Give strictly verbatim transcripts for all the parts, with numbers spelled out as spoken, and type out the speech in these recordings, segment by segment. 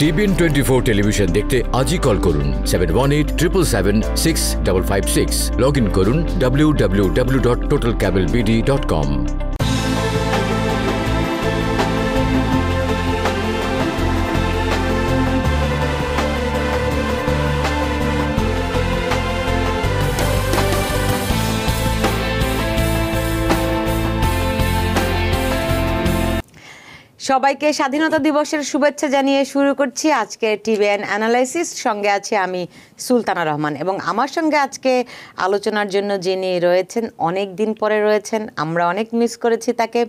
TVN twenty four television দেখতে আজই call করুন seven one eight triple seven six five five six. Log in করুন W W W dot total cable BD dot com. সবাইকে স্বাধীনতা দিবসের শুভেচ্ছা জানিয়ে শুরু করছি আজকে টিভিএন অ্যানালাইসিস। সঙ্গে আছে আমি সুলতানা রহমান এবং আমার সঙ্গে আজকে আলোচনার জন্য যিনি রয়েছেন, অনেক দিন পরে রয়েছেন, আমরা অনেক মিস করেছি তাকে,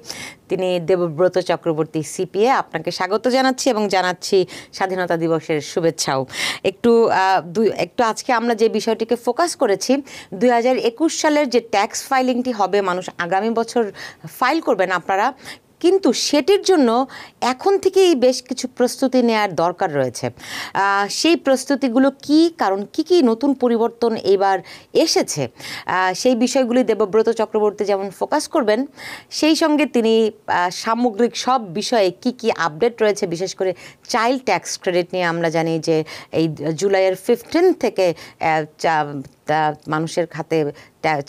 তিনি দেবব্রত চক্রবর্তী সিপিএ। আপনাকে স্বাগত জানাচ্ছি এবং জানাচ্ছি স্বাধীনতা দিবসের শুভেচ্ছাও। একটু একটু আজকে আমরা যে বিষয়টিকে ফোকাস করেছি, দুই হাজার একুশ সালের যে ট্যাক্স ফাইলিংটি হবে, মানুষ আগামী বছর ফাইল করবেন আপনারা, কিন্তু সেটির জন্য এখন থেকেই বেশ কিছু প্রস্তুতি নেওয়ার দরকার রয়েছে। সেই প্রস্তুতিগুলো কি, কারণ কি কি নতুন পরিবর্তন এইবার এসেছে, সেই বিষয়গুলি দেবব্রত চক্রবর্তী যেমন ফোকাস করবেন, সেই সঙ্গে তিনি সামগ্রিক সব বিষয়ে কি কি আপডেট রয়েছে, বিশেষ করে চাইল্ড ট্যাক্স ক্রেডিট নিয়ে আমরা জানি যে এই জুলাইয়ের ফিফটিন থেকে মানুষের খাতে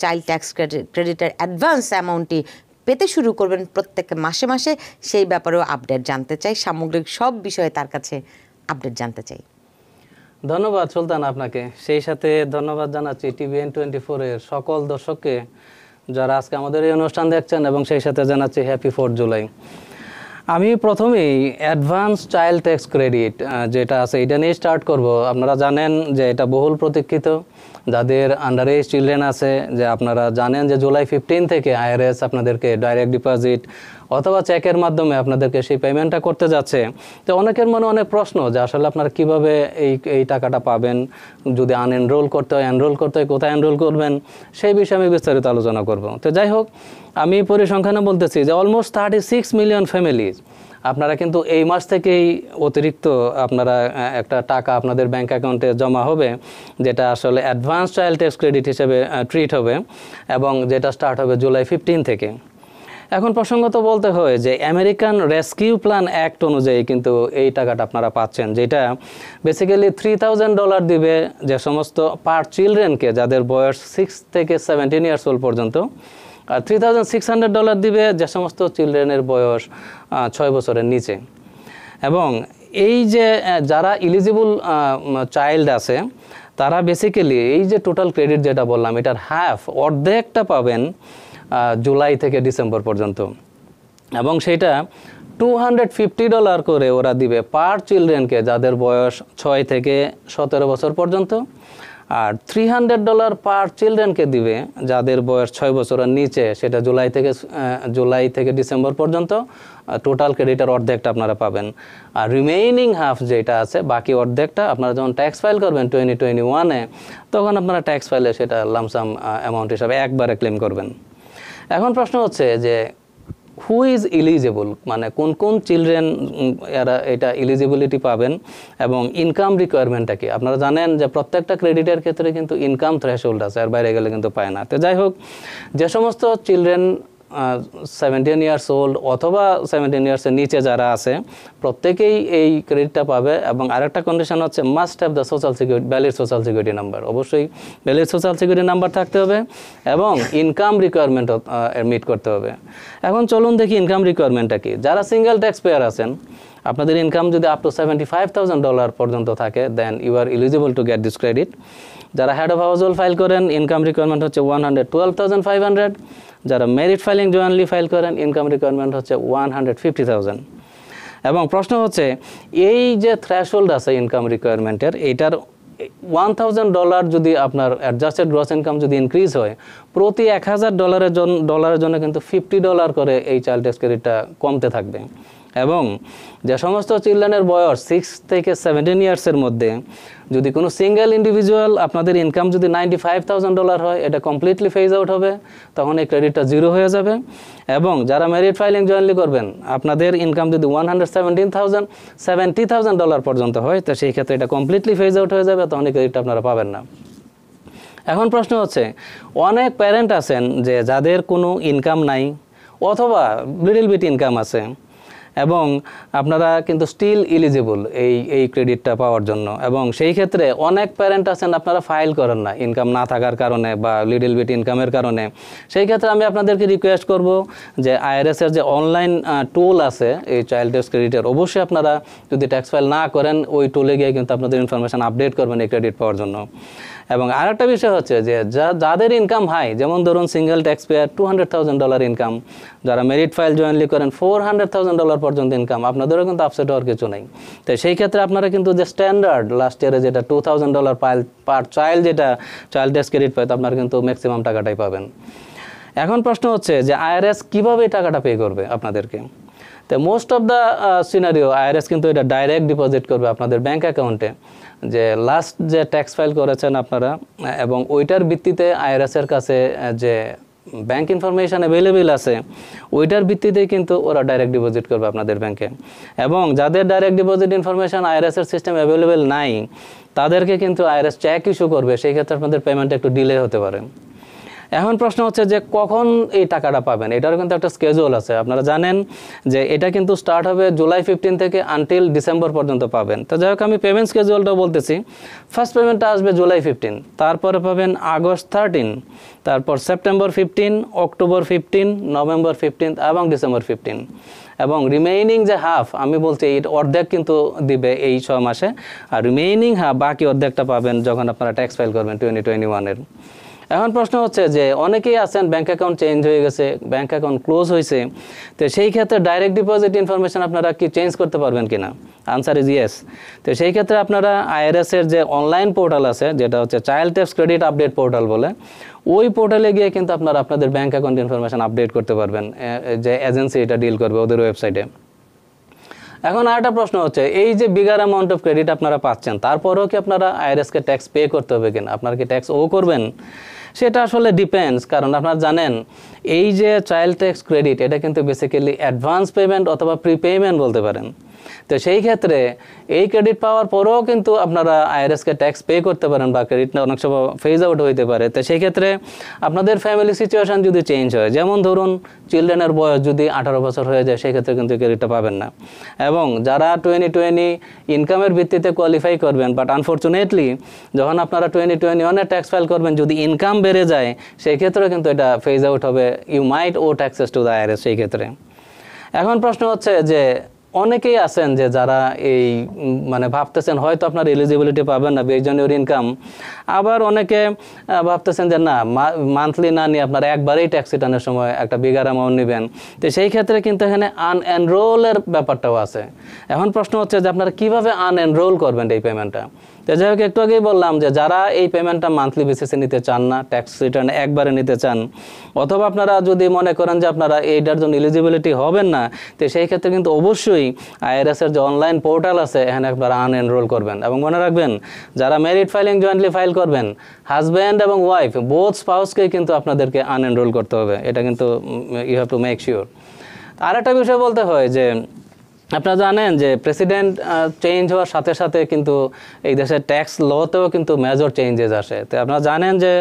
চাইল্ড ট্যাক্স ক্রেডিটের অ্যাডভান্স অ্যামাউন্টটি পেতে শুরু করবেন প্রত্যেক মাসে মাসে, সেই ব্যাপারেও আপডেট জানতে চাই। সামগ্রিক সব বিষয়ে তার কাছে আপডেট জানতে চাই। ধন্যবাদ সুলতান আপনাকে, সেই সাথে ধন্যবাদ জানাচ্ছি টিভিএন টোয়েন্টি ফোর এর সকল দর্শককে যারা আজকে আমাদের এই অনুষ্ঠান দেখছেন, এবং সেই সাথে জানাচ্ছি হ্যাপি ফোর্থ জুলাই। আমি প্রথমেই অ্যাডভান্স চাইল্ড ট্যাক্স ক্রেডিট যেটা আছে এটা নিয়ে স্টার্ট করব। আপনারা জানেন যে এটা বহুল প্রতীক্ষিত, যাদের আন্ডার এজ চিলড্রেন আছে, যে আপনারা জানেন যে জুলাই ফিফটিন থেকে আইআরএস আপনাদেরকে ডাইরেক্ট ডিপোজিট অথবা চেকের মাধ্যমে আপনাদেরকে সেই পেমেন্টটা করতে যাচ্ছে। তো অনেকের মনে অনেক প্রশ্ন যে আসলে আপনারা কীভাবে এই এই টাকাটা পাবেন, যদি আনএনরোল করতে হয়, এনরোল করতে হয়, কোথায় এনরোল করবেন, সেই বিষয়ে আমি বিস্তারিত আলোচনা করব। তো যাই হোক, আমি পরিসংখ্যানে বলতেছি যে almost thirty six million families আপনারা কিন্তু এই মাস থেকেই অতিরিক্ত আপনারা একটা টাকা আপনাদের ব্যাঙ্ক অ্যাকাউন্টে জমা হবে, যেটা আসলে অ্যাডভান্স চাইল্ড ট্যাক্স ক্রেডিট হিসেবে ট্রিট হবে, এবং যেটা স্টার্ট হবে জুলাই ফিফটিন থেকে। এখন প্রসঙ্গত বলতে হয় যে আমেরিকান রেস্কিউ প্ল্যান অ্যাক্ট অনুযায়ী কিন্তু এই টাকাটা আপনারা পাচ্ছেন, যেটা বেসিক্যালি থ্রি থাউজেন্ড ডলার দিবে যে সমস্ত পার চিলড্রেনকে যাদের বয়স সিক্স থেকে সেভেন্টিন ইয়ার্স ওল্ড পর্যন্ত, আর three thousand six hundred dollar দিবে যে সমস্ত চিলড্রেনের বয়স ছয় বছরের নিচে। এবং এই যে যারা ইলিজিবল চাইল্ড আছে তারা বেসিক্যালি এই যে টোটাল ক্রেডিট যেটা বললাম, এটার হাফ, অর্ধেকটা পাবেন জুলাই থেকে ডিসেম্বর পর্যন্ত, এবং সেটা টু হান্ড্রেড ফিফটি ডলার করে ওরা দিবে পার চিলড্রেনকে যাদের বয়স ছয় থেকে সতেরো বছর পর্যন্ত, আর থ্রি হান্ড্রেড ডলার পার চিলড্রেনকে দিবে যাদের বয়স ছয় বছরের নিচে, সেটা জুলাই থেকে জুলাই থেকে ডিসেম্বর পর্যন্ত। টোটাল ক্রেডিটের অর্ধেকটা আপনারা পাবেন, আর রিমেইনিং হাফ যেটা আছে, বাকি অর্ধেকটা আপনারা যখন ট্যাক্স ফাইল করবেন টোয়েন্টি টোয়েন্টি ওয়ানে, তখন আপনারা ট্যাক্স ফাইলে সেটা লামসাম অ্যামাউন্ট হিসাবে একবারে ক্লেম করবেন। এখন প্রশ্ন হচ্ছে যে হু ইজ ইলিজিবল, মানে কোন কোন চিলড্রেন এরা এটা ইলিজিবিলিটি পাবেন, এবং ইনকাম রিকোয়ারমেন্টটা কি। আপনারা জানেন যে প্রত্যেকটা ক্রেডিটের ক্ষেত্রে কিন্তু ইনকাম থ্রেশহোল্ড আছে, আর বাইরে গেলে কিন্তু পায় না। তো যাই হোক, যে সমস্ত চিলড্রেন সেভেন্টিন ইয়ার্স ওল্ড অথবা সেভেন্টিন ইয়ার্সের নিচে যারা আছে, প্রত্যেকেই এই ক্রেডিটটা পাবে। এবং আরেকটা কন্ডিশন হচ্ছে must have the social security valid social security number, অবশ্যই ভ্যালিড সোশ্যাল সিকিউরিটি নাম্বার থাকতে হবে, এবং ইনকাম রিকোয়ারমেন্ট মিট করতে হবে। এখন চলুন দেখি ইনকাম রিকোয়ারমেন্টটা কি। যারা সিঙ্গেল ট্যাক্স পেয়ার আছেন, আপনাদের ইনকাম যদি up to seventy five thousand dollar পর্যন্ত থাকে, then you are eligible to get this credit. যারা head of house hold file করেন, ইনকাম রিকোয়ারমেন্ট হচ্ছে one hundred twelve thousand five hundred. যারা married filing jointly file করেন, income requirement হচ্ছে one hundred fifty thousand. এবং প্রশ্ন হচ্ছে এই যে থ্রেশহোল্ড আছে ইনকাম রিকোয়ারমেন্টের, এইটার ওয়ান থাউজেন্ড ডলার যদি আপনার অ্যাডজাস্টেড গ্রস ইনকাম যদি ইনক্রিজ হয়, প্রতি এক হাজার ডলারের জন্য ডলারের জন্য কিন্তু ফিফটি ডলার করে এই চাইল্ড ট্যাক্স ক্রেডিটটা কমতে থাকবে। এবং যে সমস্ত চিলড্রেনের বয়স সিক্স থেকে সেভেন্টিন ইয়ার্সের মধ্যে, যদি কোনো সিঙ্গেল ইন্ডিভিজুয়াল আপনাদের ইনকাম যদি নাইনটি ফাইভ থাউজেন্ড ডলার হয়, এটা কমপ্লিটলি ফেজ আউট হবে, তখন এই ক্রেডিটটা জিরো হয়ে যাবে। এবং যারা মেরিট ফাইলিং জয়েন্টলি করবেন, আপনাদের ইনকাম যদি one hundred seventeen thousand seventy thousand dollar পর্যন্ত হয়, তো সেই ক্ষেত্রে এটা কমপ্লিটলি ফেজ আউট হয়ে যাবে, তখন এই ক্রেডিটটা আপনারা পাবেন না। এখন প্রশ্ন হচ্ছে অনেক প্যারেন্ট আছেন যে যাদের কোনো ইনকাম নাই অথবা লিটল বিট ইনকাম আছে, এবং আপনারা কিন্তু স্টিল এলিজিবল এই এই ক্রেডিটটা পাওয়ার জন্য। এবং সেই ক্ষেত্রে অনেক প্যারেন্ট আছেন আপনারা ফাইল করেন না ইনকাম না থাকার কারণে বা লিটল বিট ইনকামের কারণে। সেই ক্ষেত্রে আমি আপনাদেরকে রিকোয়েস্ট করব যে আইআরএস এর যে অনলাইন টুল আছে এই চাইল্ড ট্যাক্স ক্রেডিটের, অবশ্যই আপনারা যদি ট্যাক্স ফাইল না করেন ওই টুলে গিয়ে কিন্তু আপনাদের ইনফরমেশন আপডেট করবেন এই ক্রেডিট পাওয়ার জন্য। এবং আরেকটা বিষয় হচ্ছে যে যাদের ইনকাম হাই, যেমন ধরুন single tax payer two hundred thousand dollar income, যারা মেরিট ফাইল জয়েনলি করেন ফোর হান্ড্রেড থাউজেন্ড ডলার পর্যন্ত ইনকাম, আপনাদেরও কিন্তু আপসেট হওয়ার কিছু নেই। তাই সেই ক্ষেত্রে আপনারা কিন্তু যে স্ট্যান্ডার্ড লাস্ট ইয়ারে যেটা টু থাউজেন্ড ডলার পাইল পার চাইল্ড যেটা চাইল্ড ট্যাক্স ক্রেডিট পায়, আপনারা কিন্তু ম্যাক্সিমাম টাকাটাই পাবেন। এখন প্রশ্ন হচ্ছে যে আইআরএস কীভাবে এই টাকাটা পে করবে আপনাদেরকে? তো most of the scenario IRS কিন্তু এটা ডাইরেক্ট ডিপোজিট করবে আপনাদের ব্যাঙ্ক অ্যাকাউন্টে, যে লাস্ট যে ট্যাক্স ফাইল করেছেন আপনারা, এবং ওইটার ভিত্তিতে আইআরএসের কাছে যে ব্যাঙ্ক ইনফরমেশান অ্যাভেলেবেল আছে ওইটার ভিত্তিতেই কিন্তু ওরা ডাইরেক্ট ডিপোজিট করবে আপনাদের ব্যাঙ্কে। এবং যাদের ডাইরেক্ট ডিপোজিট ইনফরমেশান আইআরএসের সিস্টেম অ্যাভেলেবেল নাই তাদেরকে কিন্তু আইআরএস চেক ইস্যু করবে, সেই ক্ষেত্রে আপনাদের পেমেন্ট একটু ডিলে হতে পারে। এখন প্রশ্ন হচ্ছে যে কখন এই টাকাটা পাবেন? এটারও কিন্তু একটা স্কেজুল আছে, আপনারা জানেন যে এটা কিন্তু স্টার্ট হবে জুলাই ফিফটিন থেকে আনটিল ডিসেম্বর পর্যন্ত পাবেন। তো যাই হোক আমি পেমেন্ট স্কেজুলটা বলতেছি। ফার্স্ট পেমেন্টটা আসবে জুলাই ফিফটিন, তারপরে পাবেন আগস্ট থার্টিন, তারপর September fifteen, October fifteen, November fifteen এবং ডিসেম্বর ফিফটিন। এবং রিমেইনিং যে হাফ আমি বলছি এই অর্ধেক কিন্তু দিবে এই ছয় মাসে, আর রিমেইনিং হাফ বাকি অর্ধেকটা পাবেন যখন আপনারা ট্যাক্স ফাইল করবেন টোয়েন্টি টোয়েন্টি ওয়ানের। এখন প্রশ্ন হচ্ছে যে অনেকেই আছেন ব্যাঙ্ক অ্যাকাউন্ট চেঞ্জ হয়ে গেছে, ব্যাঙ্ক অ্যাকাউন্ট ক্লোজ হয়েছে, তো সেই ক্ষেত্রে ডাইরেক্ট ডিপোজিট ইনফরমেশান আপনারা কি চেঞ্জ করতে পারবেন কি না? Answer is yes. তো সেই ক্ষেত্রে আপনারা আইআরএসের যে অনলাইন পোর্টাল আছে যেটা হচ্ছে child tax credit update portal বলে, ওই পোর্টালে গিয়ে কিন্তু আপনারা আপনাদের ব্যাঙ্ক অ্যাকাউন্ট ইনফরমেশান আপডেট করতে পারবেন, যে এজেন্সি এটা ডিল করবে ওদের ওয়েবসাইটে। এখন আরেকটা প্রশ্ন হচ্ছে এই যে বিগার অ্যামাউন্ট অফ ক্রেডিট আপনারা পাচ্ছেন তারপরেও কি আপনারা আইআরএসকে ট্যাক্স পে করতে হবে কিনা, আপনারা কি ট্যাক্স ও করবেন? সেটা আসলে ডিপেন্ডস, কারণ আপনারা জানেন এই যে চাইল্ড ট্যাক্স ক্রেডিট এটা কিন্তু বেসিক্যালি অ্যাডভান্স পেমেন্ট অথবা প্রিপেমেন্ট বলতে পারেন। তো সেই ক্ষেত্রে এই ক্রেডিট পাওয়ার পরেও কিন্তু আপনারা আইআরএসকে ট্যাক্স পে করতে পারেন বা ক্রেডিটটা অনেক সময় ফেজ আউট হইতে পারে। তো সেই ক্ষেত্রে আপনাদের ফ্যামিলি সিচুয়েশান যদি চেঞ্জ হয়, যেমন ধরুন চিলড্রেনের বয়স যদি আঠারো বছর হয়ে যায়, সেই ক্ষেত্রে কিন্তু ক্রেডিটটা পাবেন না। এবং যারা টোয়েন্টি টোয়েন্টি ইনকামের ভিত্তিতে কোয়ালিফাই করবেন, বাট আনফর্চুনেটলি যখন আপনারা টোয়েন্টি টোয়েন্টি ওয়ানের ট্যাক্স ফাইল করবেন যদি ইনকাম বেড়ে যায় সেই ক্ষেত্রেও কিন্তু এটা ফেজ আউট হবে, you might owe taxes to the IRS সেই ক্ষেত্রে। এখন প্রশ্ন হচ্ছে যে অনেকেই আছেন যে যারা এই মানে ভাবতেছেন হয়তো আপনার এলিজিবিলিটি পাবেন না বেস অন ইওর ইনকাম, আবার অনেকে ভাবতেছেন যে না মান্থলি না নিয়ে আপনারা একবারেই ট্যাক্স রিটার্নের সময় একটা বিগার অ্যামাউন্ট নেবেন। তো সেই ক্ষেত্রে কিন্তু এখানে আনএনরোলের ব্যাপারটাও আছে। এখন প্রশ্ন হচ্ছে যে আপনারা কীভাবে আনএনরোল করবেন এই পেমেন্টটা? তো যাই হোক একটু আগেই বললাম যে যারা এই পেমেন্টটা মান্থলি বেসিসে নিতে চান না, ট্যাক্স রিটার্ন একবারে নিতে চান, অথবা আপনারা যদি মনে করেন যে আপনারা এইটার জন্য এলিজিবিলিটি হবেন না, তো সেই ক্ষেত্রে কিন্তু অবশ্যই আইআরএসের যে অনলাইন পোর্টাল আছে এখানে আপনারা আনএনরোল করবেন। এবং মনে রাখবেন যারা মেরিট ফাইলিং জয়েন্টলি ফাইল করবেন হাজব্যান্ড এবং ওয়াইফ বোথ স্পাউসকে কিন্তু আপনাদেরকে আনএনরোল করতে হবে, এটা কিন্তু you have to make sure. আর একটা বিষয় বলতে হয় যে আপনারা জানেন যে প্রেসিডেন্ট চেঞ্জ হওয়ার সাথে সাথে কিন্তু এই দেশের ট্যাক্স লতেও কিন্তু মেজর চেঞ্জেস আসে। তো আপনারা জানেন যে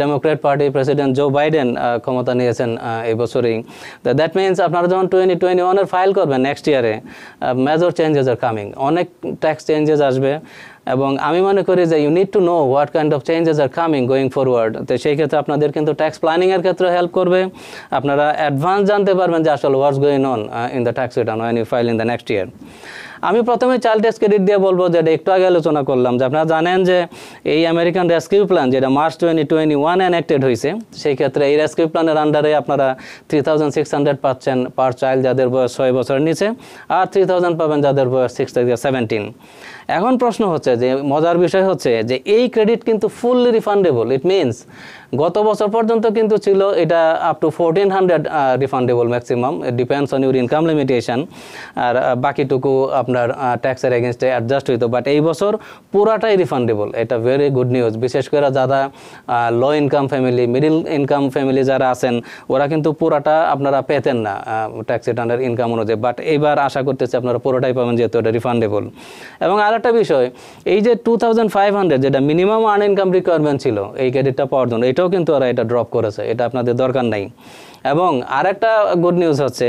Democrat party president Joe Biden ক্ষমতা নিয়েছেন এই বছরেই। তো দ্যাট মিনস আপনারা যখন টোয়েন্টি টোয়েন্টি ওয়ানের ফাইল করবেন নেক্সট ইয়ারে মেজর চেঞ্জেস আর কামিং, অনেক ট্যাক্স চেঞ্জেস আসবে। এবং আমি মনে করি যে you need to know what kind of changes are coming going forward. তো সেই ক্ষেত্রে আপনাদের কিন্তু ট্যাক্স প্ল্যানিংয়ের ক্ষেত্রে হেল্প করবে, আপনারা অ্যাডভান্স জানতে পারবেন যে আসলে what's going on in the tax return when you file in the next year. আমি প্রথমে চাইল্ড ট্যাক্স ক্রেডিট দিয়ে বলবো, যেটা একটু আগে আলোচনা করলাম যে আপনারা জানেন যে এই আমেরিকান রেস্কিউ প্ল্যান যেটা March twenty twenty one enacted হয়েছে, সেই ক্ষেত্রে এই রেস্কিউ প্ল্যানের আন্ডারে আপনারা থ্রি থাউজেন্ড সিক্স হান্ড্রেড পাচ্ছেন পার চাইল্ড যাদের বয়স ছয় বছরের নিচে, আর থ্রি থাউজেন্ড পাবেন যাদের বয়স সিক্স থেকে সেভেন্টিন। এখন প্রশ্ন হচ্ছে যে মজার বিষয় হচ্ছে যে এই ক্রেডিট কিন্তু ফুললি রিফান্ডেবল। ইট মিনস গত বছর পর্যন্ত কিন্তু ছিল এটা up to fourteen hundred refundable maximum, depends on your income limitation, আর বাকিটুকু আপনার ট্যাক্সের এগেনস্টে অ্যাডজাস্ট হইতো, বাট এই বছর পুরাটাই রিফান্ডেবল। এটা ভেরি গুড নিউজ, বিশেষ করে যারা low income family middle income family যারা আছেন ওরা কিন্তু পুরাটা আপনারা পেতেন না ট্যাক্স রিটার্নের ইনকাম অনুযায়ী, বাট এইবার আশা করতেছি আপনারা পুরোটাই পাবেন যেহেতু এটা রিফান্ডেবল। এবং আরেকটা বিষয় এই যে টু থাউজেন্ড ফাইভ হান্ড্রেড যেটা মিনিমাম আর্ন ইনকাম রিকোয়ারমেন্ট ছিল এই ক্রেডিটটা পাওয়ার জন্য, এটাও কিন্তু ওরা এটা ড্রপ করেছে, এটা আপনাদের দরকার নাই। এবং আরেকটা গুড নিউজ হচ্ছে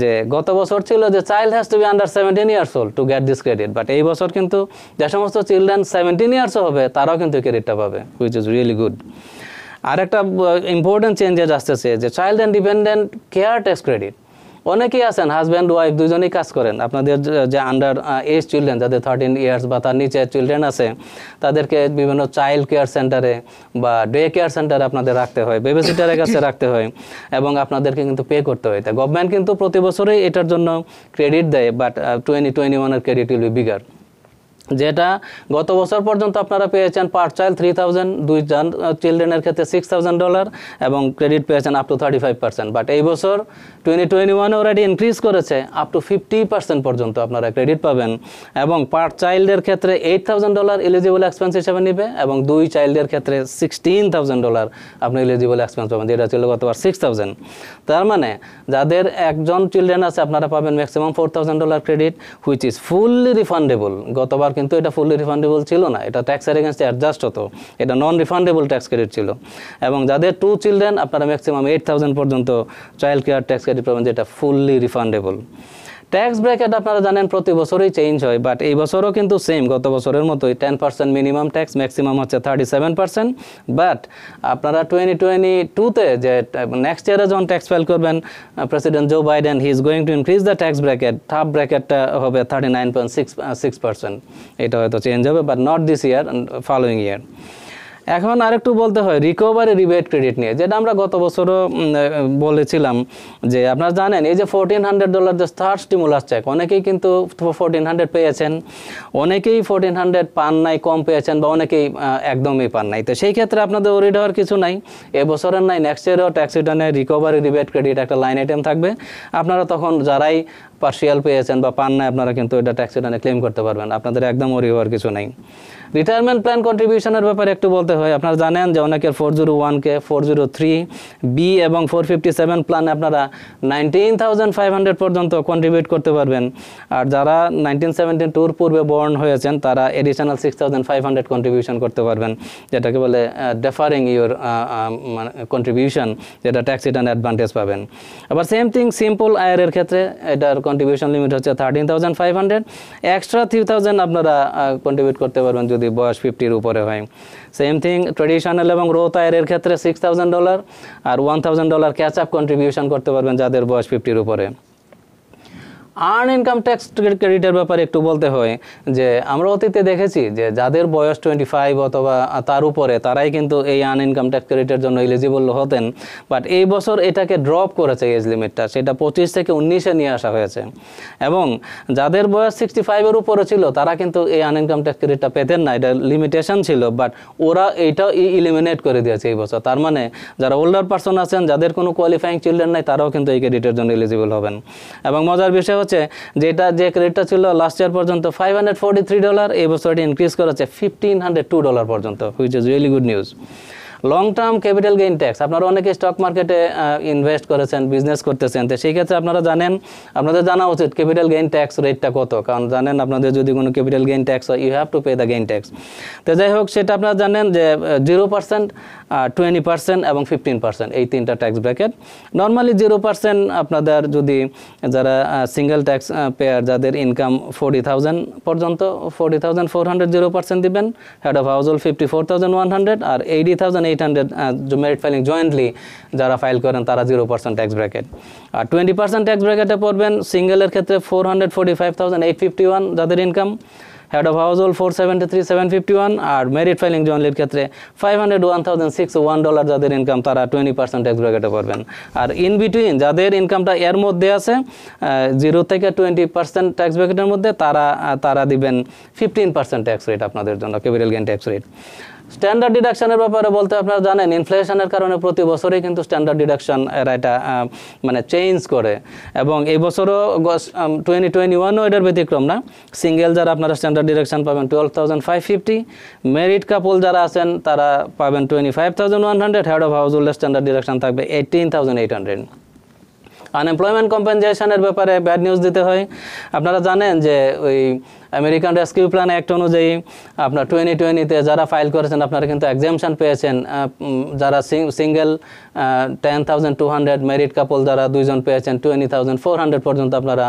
যে গত বছর ছিল যে child has to be under seventeen years old to get this credit, but এই বছর কিন্তু যে সমস্ত চিলড্রেন সেভেন্টিন ইয়ার্স হবে তারাও কিন্তু ক্রেডিটটা পাবে, হুইচ ইজ রিয়েলি গুড। আরেকটা ইম্পর্টেন্ট চেঞ্জেস আসতেছে যে child and dependent care tax credit. অনেকেই আছেন হাজব্যান্ড ওয়াইফ দুজনেই কাজ করেন, আপনাদের যে আন্ডার এজ চিলড্রেন যাদের থার্টিন ইয়ার্স বা তার নিচে চিলড্রেন আছে তাদেরকে বিভিন্ন চাইল্ড কেয়ার সেন্টারে বা ডে কেয়ার সেন্টারে আপনাদের রাখতে হয়, বেবিসিটারের কাছে রাখতে হয় এবং আপনাদেরকে কিন্তু পে করতে হয়। তা গভর্নমেন্ট কিন্তু প্রতি বছরেই এটার জন্য ক্রেডিট দেয়, বাট টোয়েন্টি টোয়েন্টি ওয়ানের ক্রেডিট উইল বি বিগার, যেটা গত বছর পর্যন্ত আপনারা পেয়েছেন পার চাইল্ড থ্রি থাউজেন্ড দুই চিলড্রেনের ক্ষেত্রে সিক্স থাউজেন্ড ডলার এবং ক্রেডিট পেয়েছেন up to thirty five percent but এই বছর twenty twenty one already increase করেছে আপ টু ফিফটি পার্সেন্ট পর্যন্ত আপনারা ক্রেডিট পাবেন এবং পার চাইল্ডের ক্ষেত্রে eight thousand dollar eligible expense হিসেবে নেবে এবং দুই চাইল্ডের ক্ষেত্রে সিক্সটিন থাউজেন্ড ডলার আপনি এলিজিবল এক্সপেন্স পাবেন, যেটা ছিল গতবার সিক্স থাউজেন্ড। তার মানে যাদের একজন চিলড্রেন আছে আপনারা পাবেন maximum four thousand dollar credit, which is fully refundable. গতবার কিন্তু এটা ফুললি রিফান্ডেবল ছিল না, এটা ট্যাক্সের এগেন্স্টে অ্যাডজাস্ট হতো, এটা নন রিফান্ডেবল ট্যাক্স ক্রেডিট ছিল। এবং যাদের টু চিলড্রেন আপনারা ম্যাক্সিমাম এইট থাউজেন্ড পর্যন্ত চাইল্ড কেয়ার ট্যাক্স ক্রেডিট পাবেন, যেটা ফুললি রিফান্ডেবল। ট্যাক্স ব্র্যাকেট আপনারা জানেন প্রতি বছরই চেঞ্জ হয়, বাট এই বছরও কিন্তু সেম গত বছরের মতোই ten percent minimum tax, maximum হচ্ছে থার্টি সেভেন পার্সেন্ট বাট আপনারা টোয়েন্টি টোয়েন্টি টুতে যে নেক্সট ইয়ারে যখন ট্যাক্স ফাইল করবেন president Joe Biden he is going to increase the tax bracket, third ব্র্যাকেটটা হবে thirty nine point six six percent এটা হয়তো চেঞ্জ হবে, but not this year, following year. এখন আরেকটু বলতে হয় রিকভারি রিবেট ক্রেডিট নিয়ে, যেটা আমরা গত বছরও বলেছিলাম যে আপনারা জানেন এই যে ফোরটিন হান্ড্রেড ডলার যে থার্ড স্টিমুলাস চেক, অনেকেই কিন্তু ফোরটিন হান্ড্রেড পেয়েছেন, অনেকেই ফোরটিন হান্ড্রেড পান নাই, কম পেয়েছেন বা অনেকেই একদমই পান নাই। তো সেই ক্ষেত্রে আপনাদের ওরিড হওয়ার কিছু নাই, এবছরের নাই নেক্সট ইয়ারও ট্যাক্স রিটার্নে রিকভারি রিবেট ক্রেডিট একটা লাইন আইটেম থাকবে, আপনারা তখন যারাই পার্সিয়াল পেয়েছেন বা পান নাই আপনারা কিন্তু এটা ট্যাক্স রিটার্নে ক্লেম করতে পারবেন, আপনাদের একদম ওরিড হওয়ার কিছু নাই। রিটায়ারমেন্ট প্ল্যান কন্ট্রিবিউশনের ব্যাপারে একটু বলতে হয়, আপনারা জানেন যে অনেকের four zero one k four zero three b এবং ফোর ফিফটি সেভেন প্ল্যানে আপনারা নাইনটিন থাউজেন্ড ফাইভ হান্ড্রেড পর্যন্ত কন্ট্রিবিউট করতে পারবেন, আর যারা নাইনটিন সেভেন্টি টুর পূর্বে বর্ন হয়েছেন তারা additional six thousand five hundred contribution করতে পারবেন, যেটাকে বলে ডেফারিং ইউর মানে কন্ট্রিবিউশন, যেটা ট্যাক্স রিটার্ন অ্যাডভান্টেজ পাবেন। আবার সেম থিং সিম্পল আয়ের ক্ষেত্রে এটার কন্ট্রিবিউশন লিমিট হচ্ছে thirteen thousand five hundred extra three thousand আপনারা কন্ট্রিবিউট করতে পারবেন যদি বয়স ফিফটির উপরে হয়। সেম থিং ট্রেডিশনাল এবং রোথ আইআরের ক্ষেত্রে সিক্স থাউজেন্ড ডলার আর one thousand dollar catch up contribution করতে পারবেন যাদের বয়স ফিফটির উপরে। আর্ন ইনকাম ট্যাক্স ক্রেডিটের ব্যাপারে একটু বলতে হয় যে আমরা অতীতে দেখেছি যে যাদের বয়স টোয়েন্টি ফাইভ অথবা তার উপরে তারাই কিন্তু এই আর্ন ইনকাম ট্যাক্স ক্রেডিটের জন্য এলিজিবল হতেন, বাট এই বছর এটাকে ড্রপ করেছে এজ লিমিটটা, সেটা পঁচিশ থেকে উনিশে নিয়ে আসা হয়েছে এবং যাদের বয়স সিক্সটি ফাইভের উপরে ছিল তারা কিন্তু এই আর্ন ইনকাম ট্যাক্স ক্রেডিটটা পেতেন না, এটা লিমিটেশন ছিল, বাট ওরা এইটাও ইলিমিনেট করে দিয়েছে এই বছর। তার মানে যারা ওল্ডার পার্সন আছেন যাদের কোনো কোয়ালিফাইং চিলড্রেন নাই তারাও কিন্তু এই ক্রেডিটের জন্য এলিজিবল হবেন। এবং মজার বিষয় যেটা যে ক্রেডিটটা ছিল লাস্ট ইয়ার পর্যন্ত five hundred forty three dollar এই বছর এটি ইনক্রিজ করেছে ফিফটিন হান্ড্রেড টু ডলার পর্যন্ত, which is really good news. Long term capital gain tax, আপনারা অনেকে স্টক মার্কেটে ইনভেস্ট করেছেন, বিজনেস করতেছেন, তো সেই ক্ষেত্রে আপনারা জানেন আপনাদের জানা উচিত ক্যাপিটাল গেইন ট্যাক্স রেটটা কত, কারণ জানেন আপনাদের যদি কোনো ক্যাপিটাল গেইন ট্যাক্স হয় you have to pay the gain tax. তো যাই হোক সেটা আপনারা জানেন যে জিরো পার্সেন্ট টোয়েন্টি পার্সেন্ট এবং ফিফটিন পার্সেন্ট এই তিনটা tax bracket. Normally zero percent আপনাদের যদি যারা সিঙ্গেল ট্যাক্স পেয়ার যাদের ইনকাম ফোরটি থাউজেন্ড পর্যন্ত forty thousand four hundred zero percent দেবেন, head of house hold fifty four thousand one hundred আর eighty thousand eight hundred married filing jointly যারা file করেন তারা জিরো পার্সেন্ট ট্যাক্স ব্র্যাকেট। আর twenty percent tax ব্র্যাকেটে পড়বেন সিঙ্গেলের ক্ষেত্রে four hundred forty five thousand eight fifty one যাদের income, head of house hold four seventy three seven fifty one আর মেরিট ফাইলিং জয়েন্টলির ক্ষেত্রে five hundred one thousand six one dollar যাদের income তারা টোয়েন্টি পার্সেন্ট ট্যাক্স ব্র্যাকেটে পড়বেন। আর in between যাদের ইনকামটা এর মধ্যে আছে জিরো থেকে টোয়েন্টি পার্সেন্ট ট্যাক্স ব্র্যাকেটের মধ্যে তারা তারা দিবেন ফিফটিন পার্সেন্ট ট্যাক্স রেট আপনাদের জন্য capital gain tax rate. Standard ডিডাকশনের ব্যাপারে বলতে আপনারা জানেন ইনফ্লেশনের কারণে প্রতি বছরই কিন্তু স্ট্যান্ডার্ড ডিডাকশন এরা এটা মানে চেঞ্জ করে এবং এই বছরও টোয়েন্টি টোয়েন্টি ওয়ানও এটার ব্যতিক্রম না। সিঙ্গেল যারা আপনারা স্ট্যান্ডার্ড ডিডাকশন পাবেন twelve thousand five fifty, married couple যারা আছেন তারা পাবেন twenty five thousand one hundred, head of house হোল্ডের স্ট্যান্ডার্ড ডিডাকশন থাকবে eighteen thousand eight hundred. Unemployment কম্পেনসেশনের ব্যাপারে ব্যাড নিউজ দিতে হয়, আপনারা জানেন যে ওই আমেরিকান রেস্কিউ প্ল্যান অ্যাক্ট অনুযায়ী আপনার টোয়েন্টি টোয়েন্টিতে যারা ফাইল করেছেন আপনারা কিন্তু এক্সামশন পেয়েছেন, যারা single ten thousand two hundred married couple যারা দুইজন পেয়েছেন টোয়েন্টি থাউজেন্ড ফোর হান্ড্রেড পর্যন্ত আপনারা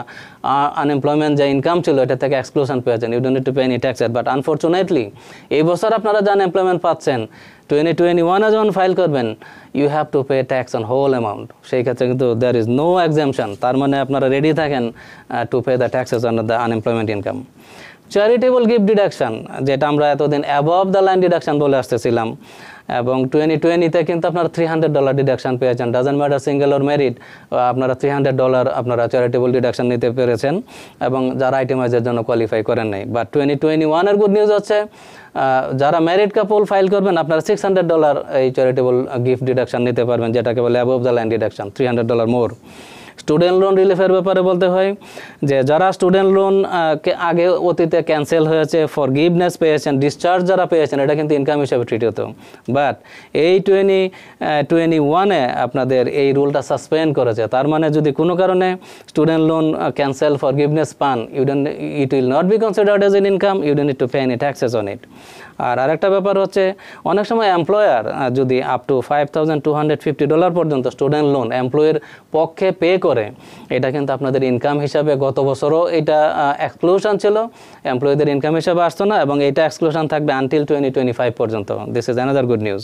আনএমপ্লয়মেন্ট যে ইনকাম ছিল এটা থেকে এক্সক্লুশন পেয়েছেন, you don't need to pay any tax. But unfortunately এই বছর আপনারা যে আনএমপ্লয়মেন্ট পাচ্ছেন টোয়েন্টি টোয়েন্টি ওয়ানে যখন ফাইল করবেন you have to pay tax on whole amount, সেই ক্ষেত্রে কিন্তু দ্যার ইজ নো এক্সামশন, তার মানে আপনারা রেডি থাকেন to pay the taxes on the unemployment income. Charitable gift deduction যেটা আমরা এতদিন অ্যাবভ দ্য লাইন ডিডাকশান বলে আসতেছিলাম, এবং টোয়েন্টি টোয়েন্টিতে কিন্তু আপনারা থ্রি হান্ড্রেড ডলার ডিডাকশান পেয়েছেন, doesn't matter single or married, আপনারা থ্রি হান্ড্রেড ডলার আপনারা চ্যারিটেবল ডিডাকশান নিতে পেরেছেন এবং যারা আইটেমাইজের জন্য কোয়ালিফাই করেন নাই। বাট টোয়েন্টি টোয়েন্টি ওয়ানের গুড নিউজ হচ্ছে যারা ম্যারিড কাপল ফাইল করবেন আপনারা সিক্স হান্ড্রেড ডলার এই চ্যারিটেবল গিফট ডিডাকশান নিতে পারবেন, যেটাকে বলে above the line deduction, three hundred dollar more. Student loan রিলিফের ব্যাপারে বলতে হয় যে যারা স্টুডেন্ট লোন আগে অতীতে ক্যান্সেল হয়েছে ফরগিভনেস পেয়েছেন, ডিসচার্জ যারা পেয়েছেন এটা কিন্তু ইনকাম হিসেবে ট্রিট হতো, বাট এই টোয়েন্টি টোয়েন্টি ওয়ানে আপনাদের এই রুলটা সাসপেন্ড করেছে। তার মানে যদি কোনো কারণে স্টুডেন্ট লোন ক্যান্সেল ফরগিভনেস পান you don't it will not be considered as an income, you don't need to pay any taxes on it. আর আরেকটা ব্যাপার হচ্ছে অনেক সময় এমপ্লয়ার যদি up to five thousand two hundred fifty dollar পর্যন্ত student loan এমপ্লয়ের পক্ষে পে করে এটা কিন্তু আপনাদের ইনকাম হিসাবে গত বছরও এটা এক্সক্লুশন ছিল, এমপ্লয়ীদের ইনকাম হিসাবে আসতো না এবং এটা এক্সক্লুশন থাকবে আনটিল টোয়েন্টি টোয়েন্টি ফাইভ পর্যন্ত। This is another good news.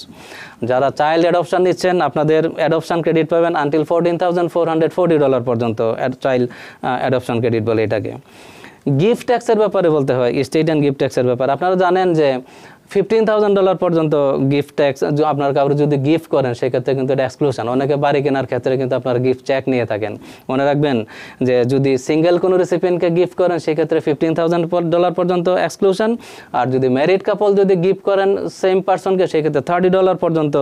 যারা চাইল্ড অ্যাডপশান নিচ্ছেন আপনাদের অ্যাডপশান ক্রেডিট পাবেন until fourteen thousand four hundred forty dollar পর্যন্ত, চাইল্ড অ্যাডপশান ক্রেডিট বলে এটাকে। গিফট ট্যাক্সের ব্যাপারে বলতে হয়, স্টেট অ্যান্ড গিফট ট্যাক্সের ব্যাপারে আপনারা জানেন যে ফিফটিন থাউজেন্ড ডলার পর্যন্ত গিফট ট্যাক্স আপনার কাউকে যদি গিফট করেন সেক্ষেত্রে কিন্তু এটা এক্সক্লুশন। অনেকে বাড়ি কেনার ক্ষেত্রে কিন্তু আপনার গিফট চেক নিয়ে থাকেন, মনে রাখবেন যে যদি সিঙ্গেল কোনো রিসিপিয়েন্টকে গিফট করেন সেক্ষেত্রে ফিফটিন থাউজেন্ড ডলার পর্যন্ত এক্সক্লুশন, আর যদি ম্যারিড কাপল যদি গিফট করেন সেম পার্সনকে সেক্ষেত্রে থার্টি ডলার পর্যন্ত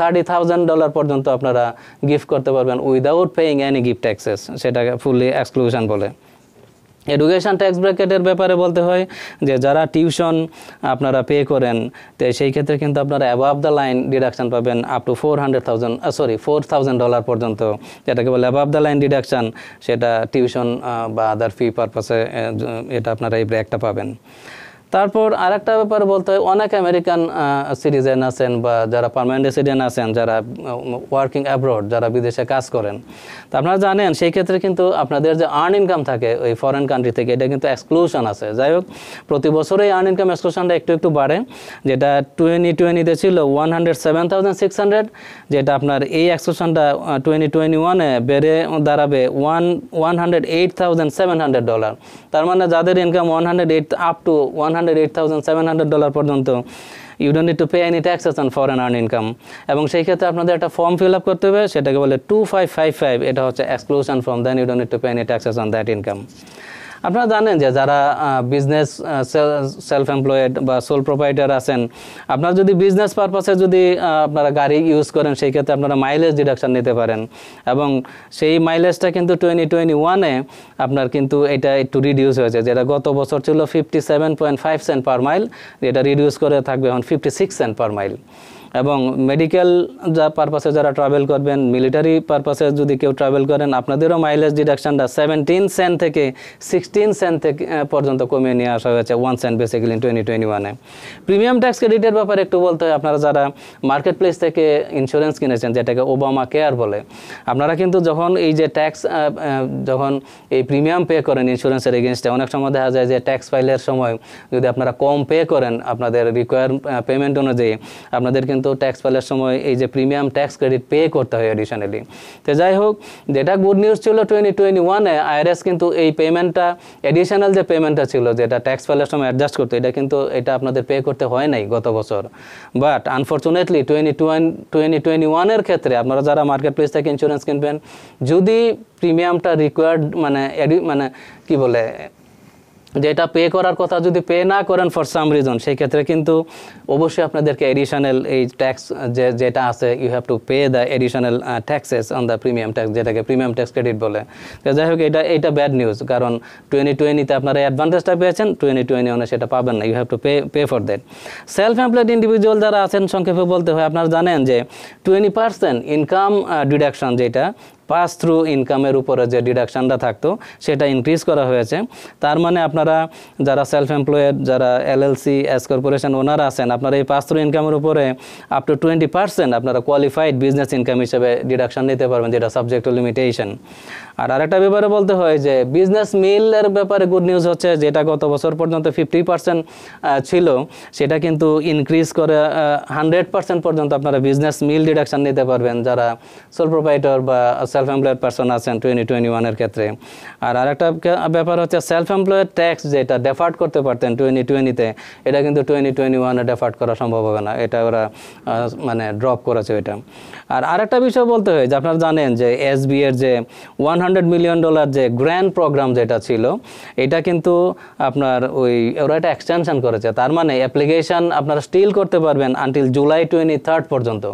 থার্টি থাউজেন্ড ডলার পর্যন্ত আপনারা গিফট করতে পারবেন without paying any gift taxes, সেটাকে ফুললি এক্সক্লুশন বলে। এডুকেশান ট্যাক্স ব্র্যাকেটের ব্যাপারে বলতে হয় যে যারা টিউশন আপনারা পে করেন তো সেই ক্ষেত্রে কিন্তু আপনারা অ্যাবাভ দ্য লাইন ডিডাকশান পাবেন up to four hundred thousand sorry four thousand dollar পর্যন্ত, যেটাকে বলে অ্যাবাভ দ্য লাইন ডিডাকশান, সেটা টিউশন বা আদার ফি পারপাসে এটা আপনারা এই ব্র্যাকটা পাবেন। তারপর আরেকটা ব্যাপারে বলতে হয় অনেক আমেরিকান সিটিজেন আছেন বা যারা পার্মানেন্ট রেসিডেন্ট আছেন যারা ওয়ার্কিং অ্যাব্রড, যারা বিদেশে কাজ করেন, তো আপনারা জানেন সেই ক্ষেত্রে কিন্তু আপনাদের যে আর্ন ইনকাম থাকে ওই ফরেন কান্ট্রি থেকে এটা কিন্তু এক্সক্লুশন আছে। যাই হোক প্রতি বছরেই আর্ন ইনকাম এক্সক্লুশনটা একটু একটু বাড়ে, যেটা টোয়েন্টি টোয়েন্টিতে ছিল one hundred seven thousand six hundred, যেটা আপনার এই এক্সক্লুশনটা টোয়েন্টি টোয়েন্টি ওয়ানে বেড়ে দাঁড়াবে one one hundred eight thousand seven hundred dollar. তার মানে যাদের income one hundred eight up to one hundred eight thousand seven hundred dollar পর্যন্ত you don't need to pay any taxes on foreign earn income, এবং সেই ক্ষেত্রে আপনাদের একটা form fill up করতে হবে সেটাকে বলে টু ফাইভ ফাইভ ফাইভ, এটা হচ্ছে exclusion form, then you don't need to pay any taxes on that income. আপনারা জানেন যে যারা বিজনেস সেলফ এমপ্লয়েড বা সোল প্রোপাইটার আছেন, আপনারা যদি বিজনেস পারপাসে যদি আপনারা গাড়ি ইউজ করেন সেই ক্ষেত্রে আপনারা মাইলেজ ডিডাকশান নিতে পারেন, এবং সেই মাইলেজটা কিন্তু টোয়েন্টি টোয়েন্টি ওয়ানে আপনার কিন্তু এটা একটু রিডিউস হয়েছে, যেটা গত বছর ছিল fifty seven point five cent per mile, এটা রিডিউস করে থাকবে এখন fifty six cent per mile. এবং মেডিকেল যা পারপাসে যারা ট্রাভেল করবেন, মিলিটারি পারপাসে যদি কেউ ট্রাভেল করেন আপনাদেরও মাইলেজ ডিডাকশানটা সেভেন্টিন সেন্ট থেকে সিক্সটিন সেন্ট থেকে পর্যন্ত কমিয়ে নিয়ে আসা হয়েছে, one cent basically twenty twenty ওয়ানে। প্রিমিয়াম ট্যাক্স ক্রেডিটের ব্যাপারে একটু বলতে হয়, আপনারা যারা মার্কেট প্লেস থেকে ইন্স্যুরেন্স কিনেছেন যেটাকে ওবামা কেয়ার বলে, আপনারা কিন্তু যখন এই যে ট্যাক্স যখন এই প্রিমিয়াম পে করেন ইন্স্যুরেন্সের এগেনস্টে, অনেক সময় দেখা যায় যে ট্যাক্স ফাইলের সময় যদি আপনারা কম পে করেন আপনাদের রিকোয়ার পেমেন্ট অনুযায়ী আপনাদের কিন্তু তো ট্যাক্স ফাইলের সময় এই যে প্রিমিয়াম ট্যাক্স ক্রেডিট পে করতে হয় অ্যাডিশনালি। তো যাই হোক যেটা গুড নিউজ ছিল টোয়েন্টি টোয়েন্টি ওয়ানে আইআরএস কিন্তু এই পেমেন্টটা অ্যাডিশনাল যে পেমেন্টটা ছিল যেটা ট্যাক্স ফাইলের সময় অ্যাডজাস্ট করতো এটা কিন্তু এটা আপনাদের পে করতে হয় নাই গত বছর। But unfortunately twenty twenty twenty ওয়ানের ক্ষেত্রে আপনারা যারা মার্কেট প্লেস থেকে ইন্স্যুরেন্স কিনবেন যদি প্রিমিয়ামটা রিকোয়ার্ড মানে মানে কী বলে যেটা পে করার কথা যদি পে না করেন ফর সাম রিজন, সেই ক্ষেত্রে কিন্তু অবশ্যই আপনাদেরকে এডিশনাল এই ট্যাক্স যে যেটা আছে you have to pay the additional taxes on the premium tax, যেটাকে প্রিমিয়াম ট্যাক্স ক্রেডিট বলে। তো যাই হোক এটা এটা ব্যাড নিউজ, কারণ টোয়েন্টি টোয়েন্টিতে আপনারা অ্যাডভান্টেজটা পেয়েছেন, টোয়েন্টি টোয়েন্টি ওয়ানে সেটা পাবেন না, you have to pay pay for that. Self employed individual যারা আছেন সংক্ষেপে বলতে হয় আপনারা জানেন যে টোয়েন্টি পার্সেন্ট ইনকাম ডিডাকশন যেটা পাস থ্রু ইনকামের উপরে যে ডিডাকশনটা থাকতো সেটা ইনক্রিজ করা হয়েছে। তার মানে আপনারা যারা সেলফ এমপ্লয়েড, যারা এলএলসি, এস কর্পোরেশন ওনার আছেন, আপনারা এই পাস থ্রু ইনকামের উপরে আপ টু টোয়েন্টি পার্সেন্ট আপনারা কোয়ালিফাইড বিজনেস ইনকাম হিসেবে ডিডাকশন নিতে পারবেন, যেটা সাবজেক্ট টু লিমিটেশন। আর আরেকটা ব্যাপারে বলতে হয় যে বিজনেস মিলের ব্যাপারে গুড নিউজ হচ্ছে যেটা গত বছর পর্যন্ত ফিফটি পার্সেন্ট ছিল সেটা কিন্তু ইনক্রিজ করে হান্ড্রেড পার্সেন্ট পর্যন্ত আপনারা বিজনেস মিল ডিডাকশন নিতে পারবেন যারা সোল প্রোপাইটর বা সেলফ এমপ্লয়েড পার্সন আছেন টোয়েন্টি টোয়েন্টি ওয়ানের ক্ষেত্রে। আর আরেকটা ব্যাপার হচ্ছে সেলফ এমপ্লয়েড ট্যাক্স যেটা ডেফার্ড করতে পারতেন টোয়েন্টি টোয়েন্টিতে এটা কিন্তু টোয়েন্টি টোয়েন্টি ওয়ানে ডেফার্ড করা সম্ভব হবে না, এটা ওরা মানে ড্রপ করেছে এটা। আর আরেকটা বিষয় বলতে হয় যে আপনারা জানেন যে এসবি এর যে ওয়ান হান্ড্রেড মিলিয়ন ডলার যে গ্র্যান্ড প্রোগ্রাম যেটা ছিল এটা কিন্তু আপনার ওই ওরা এটা এক্সটেনশন করেছে। তার মানে অ্যাপ্লিকেশন আপনারা স্টিল করতে পারবেন আনটিল জুলাই টোয়েন্টি থার্ড পর্যন্ত।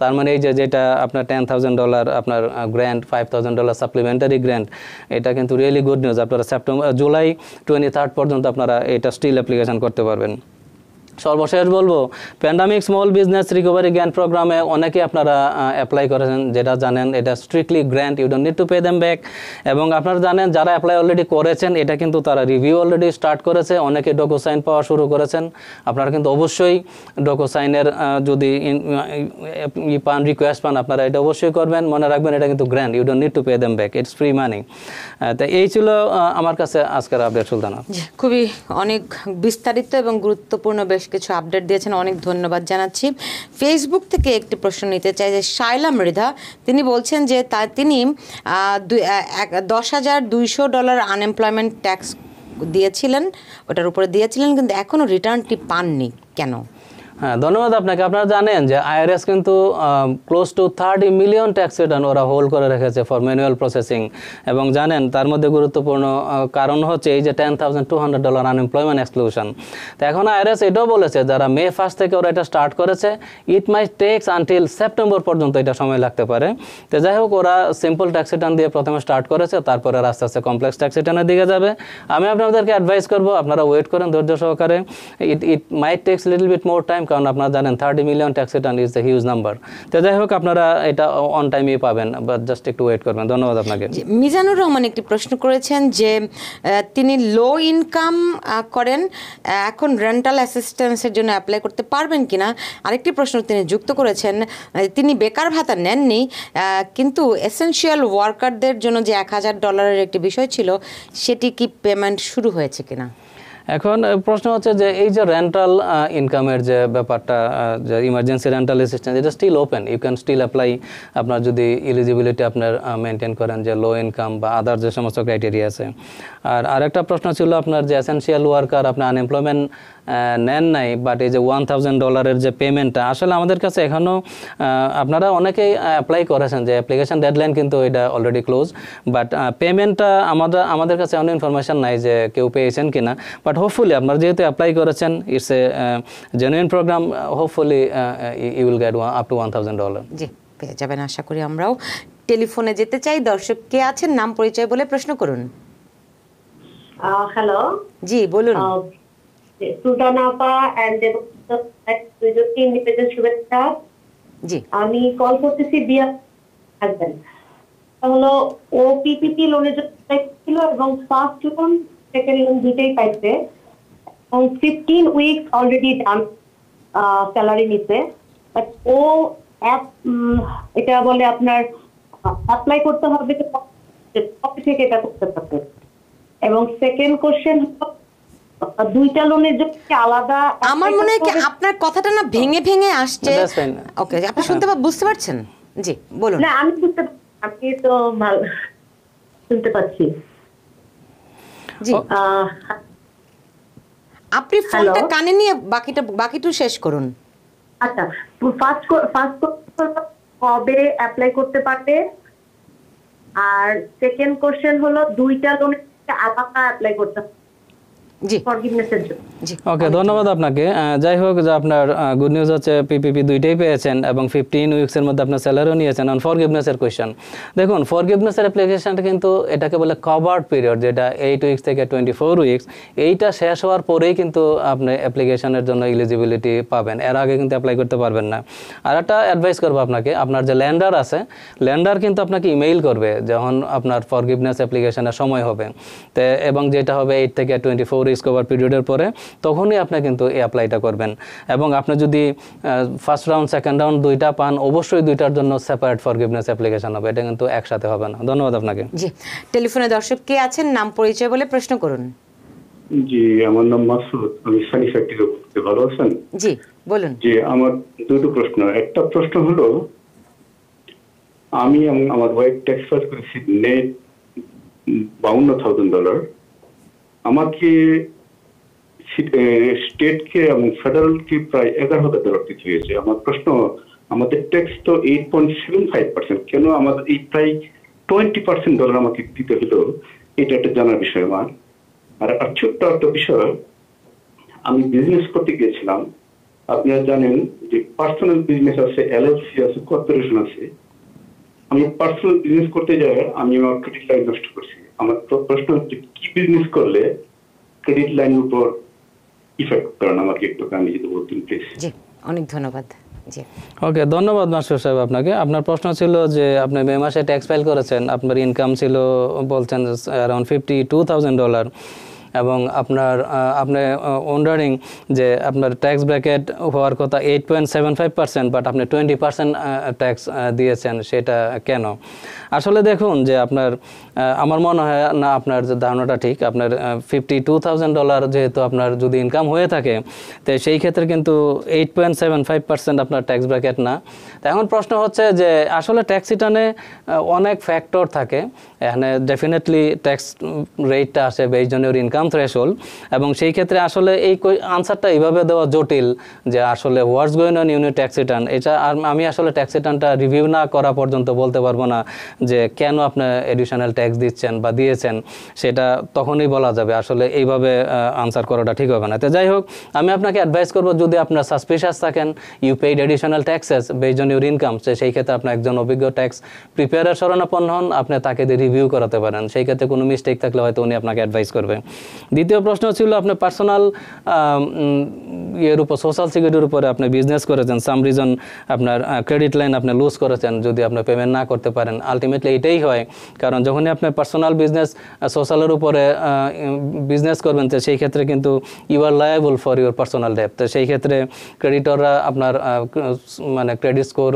তার মানে এই যে যেটা আপনার টেন থাউজেন্ড ডলার আপনার grant, five thousand dollar supplementary grant, এটা কিন্তু রিয়েলি গুড নিউজ। আপনারা সেপ্টেম্বর জুলাই টোয়েন্টি থার্ড পর্যন্ত আপনারা এটা স্টিল অ্যাপ্লিকেশন করতে পারবেন। সর্বশেষ বলবো pandemic small business recovery grant প্রোগ্রামে অনেকে আপনারা অ্যাপ্লাই করেছেন, যেটা জানেন এটা strictly grant, you don't need to pay them back. এবং আপনারা জানেন যারা অ্যাপ্লাই অলরেডি করেছেন এটা কিন্তু তারা রিভিউ অলরেডি স্টার্ট করেছে, অনেকে ডকুসাইন পাওয়া শুরু করেছেন। আপনারা কিন্তু অবশ্যই ডকুসাইনের যদি পান, রিকোয়েস্ট পান, আপনারা এটা অবশ্যই করবেন। মনে রাখবেন এটা কিন্তু grant, you don't need to pay them back, it's free money. তো এই ছিল আমার কাছে আজকের আপডেট। সুলতানা, খুবই অনেক বিস্তারিত এবং গুরুত্বপূর্ণ কিছু আপডেট দিয়েছেন, অনেক ধন্যবাদ জানাচ্ছি। ফেসবুক থেকে একটি প্রশ্ন নিতে চাই যে শাইলা মৃধা তিনি বলছেন যে তা তিনি দশ হাজার দুইশো ডলার আনএমপ্লয়মেন্ট ট্যাক্স দিয়েছিলেন, ওটার উপরে দিয়েছিলেন, কিন্তু এখনও রিটার্নটি পাননি কেন? হ্যাঁ, ধন্যবাদ আপনাকে। আপনারা জানেন যে আইআরএস কিন্তু close to thirty million tax return ওরা হোল্ড করে রেখেছে ফর ম্যানুয়াল প্রসেসিং। এবং জানেন তার মধ্যে গুরুত্বপূর্ণ কারণ হচ্ছে এই যে ten thousand two hundred dollar unemployment exclusion. তো এখন আইআরএস এটাও বলেছে যারা মে ফার্স্ট থেকে ওরা এটা স্টার্ট করেছে it may takes until September পর্যন্ত এটা সময় লাগতে পারে। তো যাই হোক, ওরা সিম্পল ট্যাক্স রিটার্ন দিয়ে প্রথমে স্টার্ট করেছে, তারপরে আস্তে আস্তে কমপ্লেক্স ট্যাক্স রিটার্নের দিকে যাবে। আমি আপনাদেরকে অ্যাডভাইস করবো আপনারা ওয়েট করেন ধৈর্য সহকারে, it it may takes little bit more time, কারণ আপনারা জানেন thirty million tax return is the huge number. তো যাই হোক, আপনারা এটা অন টাইমই পাবেন, বাট জাস্ট একটু ওয়েট করবেন। ধন্যবাদ আপনাকে। মিজানুর রহমান একটি প্রশ্ন করেছেন যে তিনি লো ইনকাম করেন, এখন রেন্টাল অ্যাসিস্ট্যান্সের জন্য অ্যাপ্লাই করতে পারবেন কিনা। আরেকটি প্রশ্ন তিনি যুক্ত করেছেন, তিনি বেকার ভাতা নেননি কিন্তু এসেনশিয়াল ওয়ার্কারদের জন্য যে এক হাজার ডলারের একটি বিষয় ছিল সেটি কি পেমেন্ট শুরু হয়েছে কিনা। এখন প্রশ্ন হচ্ছে যে এই যে রেন্টাল ইনকামের যে ব্যাপারটা, যে ইমার্জেন্সি রেন্টাল অ্যাসিস্ট্যান্স, এটা still open, you can still apply. আপনার যদি এলিজিবিলিটি আপনার মেনটেন করেন যে লো ইনকাম বা আদার যে সমস্ত ক্রাইটেরিয়া আছে। আর আরেকটা প্রশ্ন ছিল আপনার যে এসেনশিয়াল ওয়ার্কার আপনি আনএমপ্লয়মেন্ট নেন নাই, বাট এই যে ওয়ান থাউজেন্ড ডলারের যে পেমেন্টটা আসলে আমাদের কাছে এখনও আপনারা অনেকেই অ্যাপ্লাই করেছেন যে অ্যাপ্লিকেশন ডেডলাইন কিন্তু এটা অলরেডি ক্লোজ, বাট পেমেন্টটা আমাদের আমাদের কাছে এমন ইনফরমেশান নাই যে কেউ পেয়েছেন কি না। বাট হোপফুলি আপনারা যেহেতু অ্যাপ্লাই করেছেন it's a genuine program, hopefully you will get up to one thousand dollar. জি, পেয়ে যাবেন আশা করি। আমরাও টেলিফোনে যেতে চাই, দর্শক কে আছেন নাম পরিচয় বলে প্রশ্ন করুন। হ্যালো, জি বলুন। সুলতানা আপা এন্ড দেবাব্রাতা দুজনকে ইন্ডিপেন্ডেন্ট শুভেচ্ছা। জি, আমি কল করতেছি বিয়া হাজবেন্ড। হলো ও পিপিপি লোনের জন্য ছিল এবং ফার্স্ট লোন সেকেন্ড লোন দুইটাই পাইছে এবং fifteen weeks already done salary নিছে। বাট ও অ্যাপ এটা বলে আপনার অ্যাপ্লাই করতে হবে থেকে এটা করতে পারবে। এবং সেকেন্ড কোশ্চেন দুইটা লোনের জন্য আলাদা, আমার মনে হয় কি আপনার কথাটা না ভেঙে ভেঙে আসছে। ওকে, আপনি শুনতে বা বুঝতে পারছেন? জি বলুন। না আমি বুঝতে আপনি তো ভালো শুনতে পাচ্ছি। জি, আপনি ফোনটা কানে নিয়ে বাকিটা বাকিটু শেষ করুন। আচ্ছা, ফার্স্ট ফার্স্ট কবে অ্যাপ্লাই করতে পারবে, আর সেকেন্ড কোশ্চেন হলো দুইটা লোনের আলাদা অ্যাপ্লাই করতে। ওকে, ধন্যবাদ আপনাকে। যাই হোক, যে আপনার গুড নিউজ হচ্ছে পিপিপি দুইটাই পেয়েছেন এবং ফিফটিন উইকসের মধ্যে আপনার স্যালারিও নিয়েছেন। অন ফরগিভনেসের কোয়েশ্চন, দেখুন ফরগিভনেসের অ্যাপ্লিকেশনটা কিন্তু এটাকে বলে কভার্ড পিরিয়ড, যেটা এইট উইকস থেকে টোয়েন্টি ফোর উইকস এইটা শেষ হওয়ার পরেই কিন্তু আপনি অ্যাপ্লিকেশনের জন্য এলিজিবিলিটি পাবেন, এর আগে কিন্তু অ্যাপ্লাই করতে পারবেন না। আর একটা অ্যাডভাইস করবো আপনাকে, আপনার যে ল্যান্ডার আছে, ল্যান্ডার কিন্তু আপনাকে ইমেইল করবে যখন আপনার ফরগিভনেস অ্যাপ্লিকেশনের সময় হবে, তো এবং যেটা হবে এইট থেকে টোয়েন্টি ফোর ডিসকভার পিরিয়ডের পরে, তখনই আপনি কিন্তু এই অ্যাপ্লাইটা করবেন। এবং আপনি যদি ফার্স্ট রাউন্ড সেকেন্ড রাউন্ড দুইটা পান, অবশ্যই দুইটার জন্য সেপারেট ফরগিভনেস অ্যাপ্লিকেশন হবে, এটা কিন্তু একসাথে হবে না। ধন্যবাদ আপনাকে। জি, টেলিফোনে দর্শক কে আছেন, নাম পরিচয় বলে প্রশ্ন করুন। জি, আমার নাম মাসুদ, আমি সানি ফ্যাক্টরিতে বলতে। ভালো আছেন? জি বলুন। জি, আমার দুটো প্রশ্ন। একটা প্রশ্ন হলো, আমি আমার ওয়াইফ ট্যাক্স ফাইল করেছি নেট বাউন্ন হাজার ডলার। আমাকে স্টেটকে এবং ফেডারেলকে প্রায় এগারো হাজার ডলার দিতে হয়েছে। আমার প্রশ্ন, আমাদের ট্যাক্স তো eight point seven five percent কেন আমাদের এই প্রায় টোয়েন্টি পার্সেন্ট ডলার আমাকে দিতে হলো? এটা একটা জানার বিষয় আমার। আর ছোট্ট একটা বিষয়, আমি বিজনেস করতে গিয়েছিলাম, আপনারা জানেন যে পার্সোনাল বিজনেস আছে, এল এল সি আছে, কর্পোরেশন আছে। আমি পার্সোনাল বিজনেস করতে যাই, আমি আমার ক্রেডিট লাইন নষ্ট করছি। আমার প্রশ্ন হচ্ছে, কি বিজনেস করলে ক্রেডিট লাইনের উপর ইফেক্ট করেন, আমাকে একটু কানে যদি বলতেন প্লিজ। জি, অনেক ধন্যবাদ। জি ওকে, ধন্যবাদ মাসুদ সাহেব আপনাকে। আপনার প্রশ্ন ছিল যে আপনি মে মাসে ট্যাক্স ফাইল করেছেন, আপনার ইনকাম ছিল বলছেন around fifty two thousand dollar এবং আপনার আপনি ওন্ডারিং যে আপনার ট্যাক্স ব্র্যাকেট হওয়ার কথা eight point seven five percent but আপনি টোয়েন্টি পার্সেন্ট ট্যাক্স দিয়েছেন, সেটা কেন? আসলে দেখুন যে আপনার আমার মনে হয় না আপনার যে ধারণাটা ঠিক। আপনার ফিফটি টু থাউজেন্ড ডলার যেহেতু আপনার যদি ইনকাম হয়ে থাকে, তো সেই ক্ষেত্রে কিন্তু eight point seven five percent আপনার ট্যাক্স ব্র্যাকেট না। তো এখন প্রশ্ন হচ্ছে যে আসলে ট্যাক্স রিটার্নে অনেক ফ্যাক্টর থাকে, এখানে ডেফিনেটলি ট্যাক্স রেটটা আসে বেশ জনের ইনকাম থ্রেশহোল্ড, এবং সেই ক্ষেত্রে আসলে এই আনসারটা এইভাবে দেওয়া জটিল যে আসলে what's going on unit tax return. এটা আমি আসলে ট্যাক্স রিটার্নটা রিভিউ না করা পর্যন্ত বলতে পারবো না যে কেন আপনি এডিশনাল ট্যাক্স দিচ্ছেন বা দিয়েছেন, সেটা তখনই বলা যাবে। আসলে এইভাবে আনসার করাটা ঠিক হবে না। তো যাই হোক, আমি আপনাকে অ্যাডভাইস করবো, যদি আপনার সাসপিশাস থাকেন you paid additional taxes based on your income, সেই ক্ষেত্রে আপনার একজন অভিজ্ঞ ট্যাক্স প্রিপেয়ারের শরণাপন্ন হন, আপনি তাকে রিভিউ করাতে পারেন। সেই ক্ষেত্রে কোনো মিস্টেক থাকলে হয়তো উনি আপনাকে অ্যাডভাইস করবে। দ্বিতীয় প্রশ্ন ছিল আপনার পার্সোনাল ইয়ের উপর, সোশ্যাল সিকিউরিটির উপরে আপনি বিজনেস করেছেন, সাম রিজন আপনার ক্রেডিট লাইন আপনি লুজ করেছেন যদি আপনি পেমেন্ট না করতে পারেন। আলটিমেটলি এটাই হয়, কারণ যখনই আপনি পার্সোনাল বিজনেস সোশ্যালের উপরে বিজনেস করবেন, তো সেই ক্ষেত্রে কিন্তু you are liable for your personal debt. তো সেই ক্ষেত্রে ক্রেডিটররা আপনার মানে ক্রেডিট স্কোর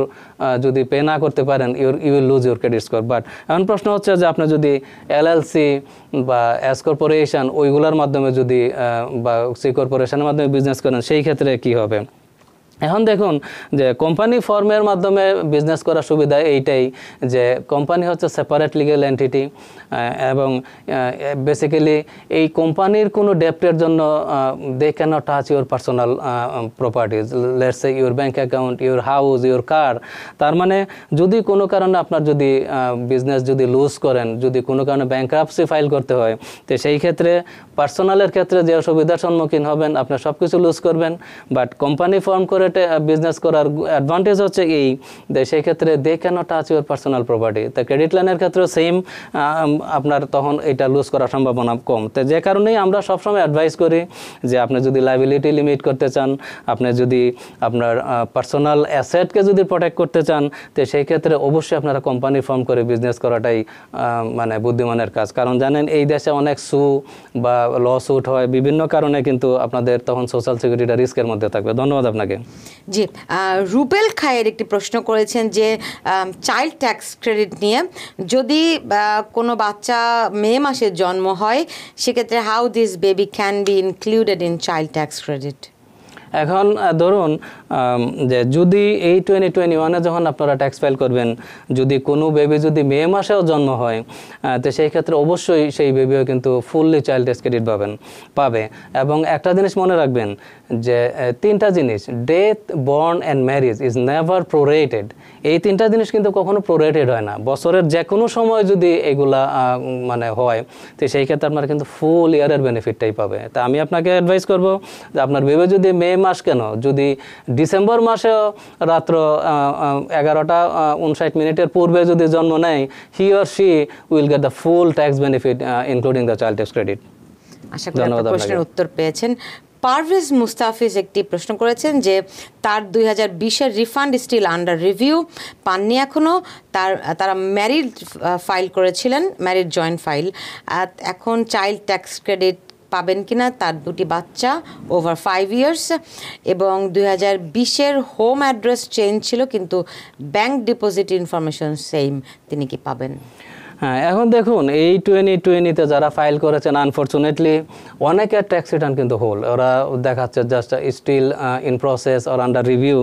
যদি পে না করতে পারেন, your you will lose your credit score. But এখন প্রশ্ন হচ্ছে যে আপনি যদি এল এল সি বা এস কর্পোরেশন ওইগুলোর মাধ্যমে যদি বা সি কর্পোরেশনের মাধ্যমে বিজনেস করেন, সেই ক্ষেত্রে কি হবে? এখন দেখুন যে কোম্পানি ফর্মের মাধ্যমে বিজনেস করার সুবিধা এইটাই যে কোম্পানি হচ্ছে সেপারেট লিগ্যাল এন্টিটি, এবং বেসিক্যালি এই কোম্পানির কোনো ডেপ্টের জন্য they cannot touch your personal properties, let's say your bank account, your house, your car. তার মানে যদি কোনো কারণে আপনার যদি বিজনেস যদি লুজ করেন, যদি কোনো কারণে ব্যাংক্রাপসি ফাইল করতে হয়, তো সেই ক্ষেত্রে পার্সোনালের ক্ষেত্রে যে অসুবিধার সম্মুখীন হবেন, আপনার সব কিছু লুজ করবেন। বাট কোম্পানি ফর্ম করে বিজনেস করার অ্যাডভান্টেজ হচ্ছে এই, সেই ক্ষেত্রে they cannot touch your personal property. তো ক্রেডিট লাইনের ক্ষেত্রে সেম, আপনার তখন এটা লুজ করার সম্ভাবনা কম। তো যে কারণেই আমরা সবসময় অ্যাডভাইস করি যে আপনি যদি লায়াবিলিটি লিমিট করতে চান, আপনি যদি আপনার পার্সোনাল অ্যাসেটকে যদি প্রোটেক্ট করতে চান, তো সেই ক্ষেত্রে অবশ্যই আপনারা কোম্পানি ফর্ম করে বিজনেস করাটাই মানে বুদ্ধিমানের কাজ। কারণ জানেন এই দেশে অনেক সু বা ল স্যুট হয় বিভিন্ন কারণে, কিন্তু আপনাদের তখন সোশ্যাল সিকিউরিটিটা রিস্কের মধ্যে থাকবে। ধন্যবাদ আপনাকে। জি, রুবেল খায়ের একটি প্রশ্ন করেছেন যে চাইল্ড ট্যাক্স ক্রেডিট নিয়ে, যদি কোনো বাচ্চা মে মাসে জন্ম হয়, সেক্ষেত্রে how this baby can be included in child tax credit? এখন ধরুন যে যদি এই দুই হাজার একুশ এ যখন আপনারা ট্যাক্স ফাইল করবেন, যদি কোনো বেবি যদি মে মাসেও জন্ম হয় তো সেই ক্ষেত্রে অবশ্যই সেই বেবিও কিন্তু ফুললি চাইল্ড ট্যাক্স ক্রেডিট পাবেন পাবে এবং একটা জিনিস মনে রাখবেন যে তিনটা জিনিস death, born and marriage is never prorated. এই তিনটা জিনিস কিন্তু কখনো প্রোরেটেড হয় না। বছরের যে কোনো সময় যদি এগুলা মানে হয় তো সেই ক্ষেত্রে আপনার কিন্তু ফুল ইয়ারের বেনিফিটটাই পাবে। তা আমি আপনাকে অ্যাডভাইস করবো যে আপনার বেবি যদি মে মাস কেন যদি ডিসেম্বর মাসেও রাত্র এগারোটা উনষাট মিনিটের পূর্বে যদি জন্ম নেয়, he or she will get the full tax benefit including the child tax credit. আশা করি আপনার প্রশ্নের উত্তর পেয়েছেন। পারভেজ মুস্তাফিজ একটি প্রশ্ন করেছেন যে তার দুই হাজার বিশের রিফান্ড স্টিল আন্ডার রিভিউ, পাননি এখনও। তার তারা ম্যারিড ফাইল করেছিলেন, ম্যারিড জয়েন্ট ফাইল, এখন চাইল্ড ট্যাক্স ক্রেডিট পাবেন কিনা। তার দুটি বাচ্চা ওভার ফাইভ ইয়ার্স এবং দুই হাজার বিশের হোম অ্যাড্রেস চেঞ্জ ছিল কিন্তু ব্যাংক ডিপোজিট ইনফরমেশন সেম, তিনি কি পাবেন? হ্যাঁ, এখন দেখুন এই টোয়েন্টি টোয়েন্টিতে যারা ফাইল করেছেন আনফর্চুনেটলি অনেকের ট্যাক্স রিটার্ন কিন্তু হোল, ওরা দেখাচ্ছে just still in process or under review.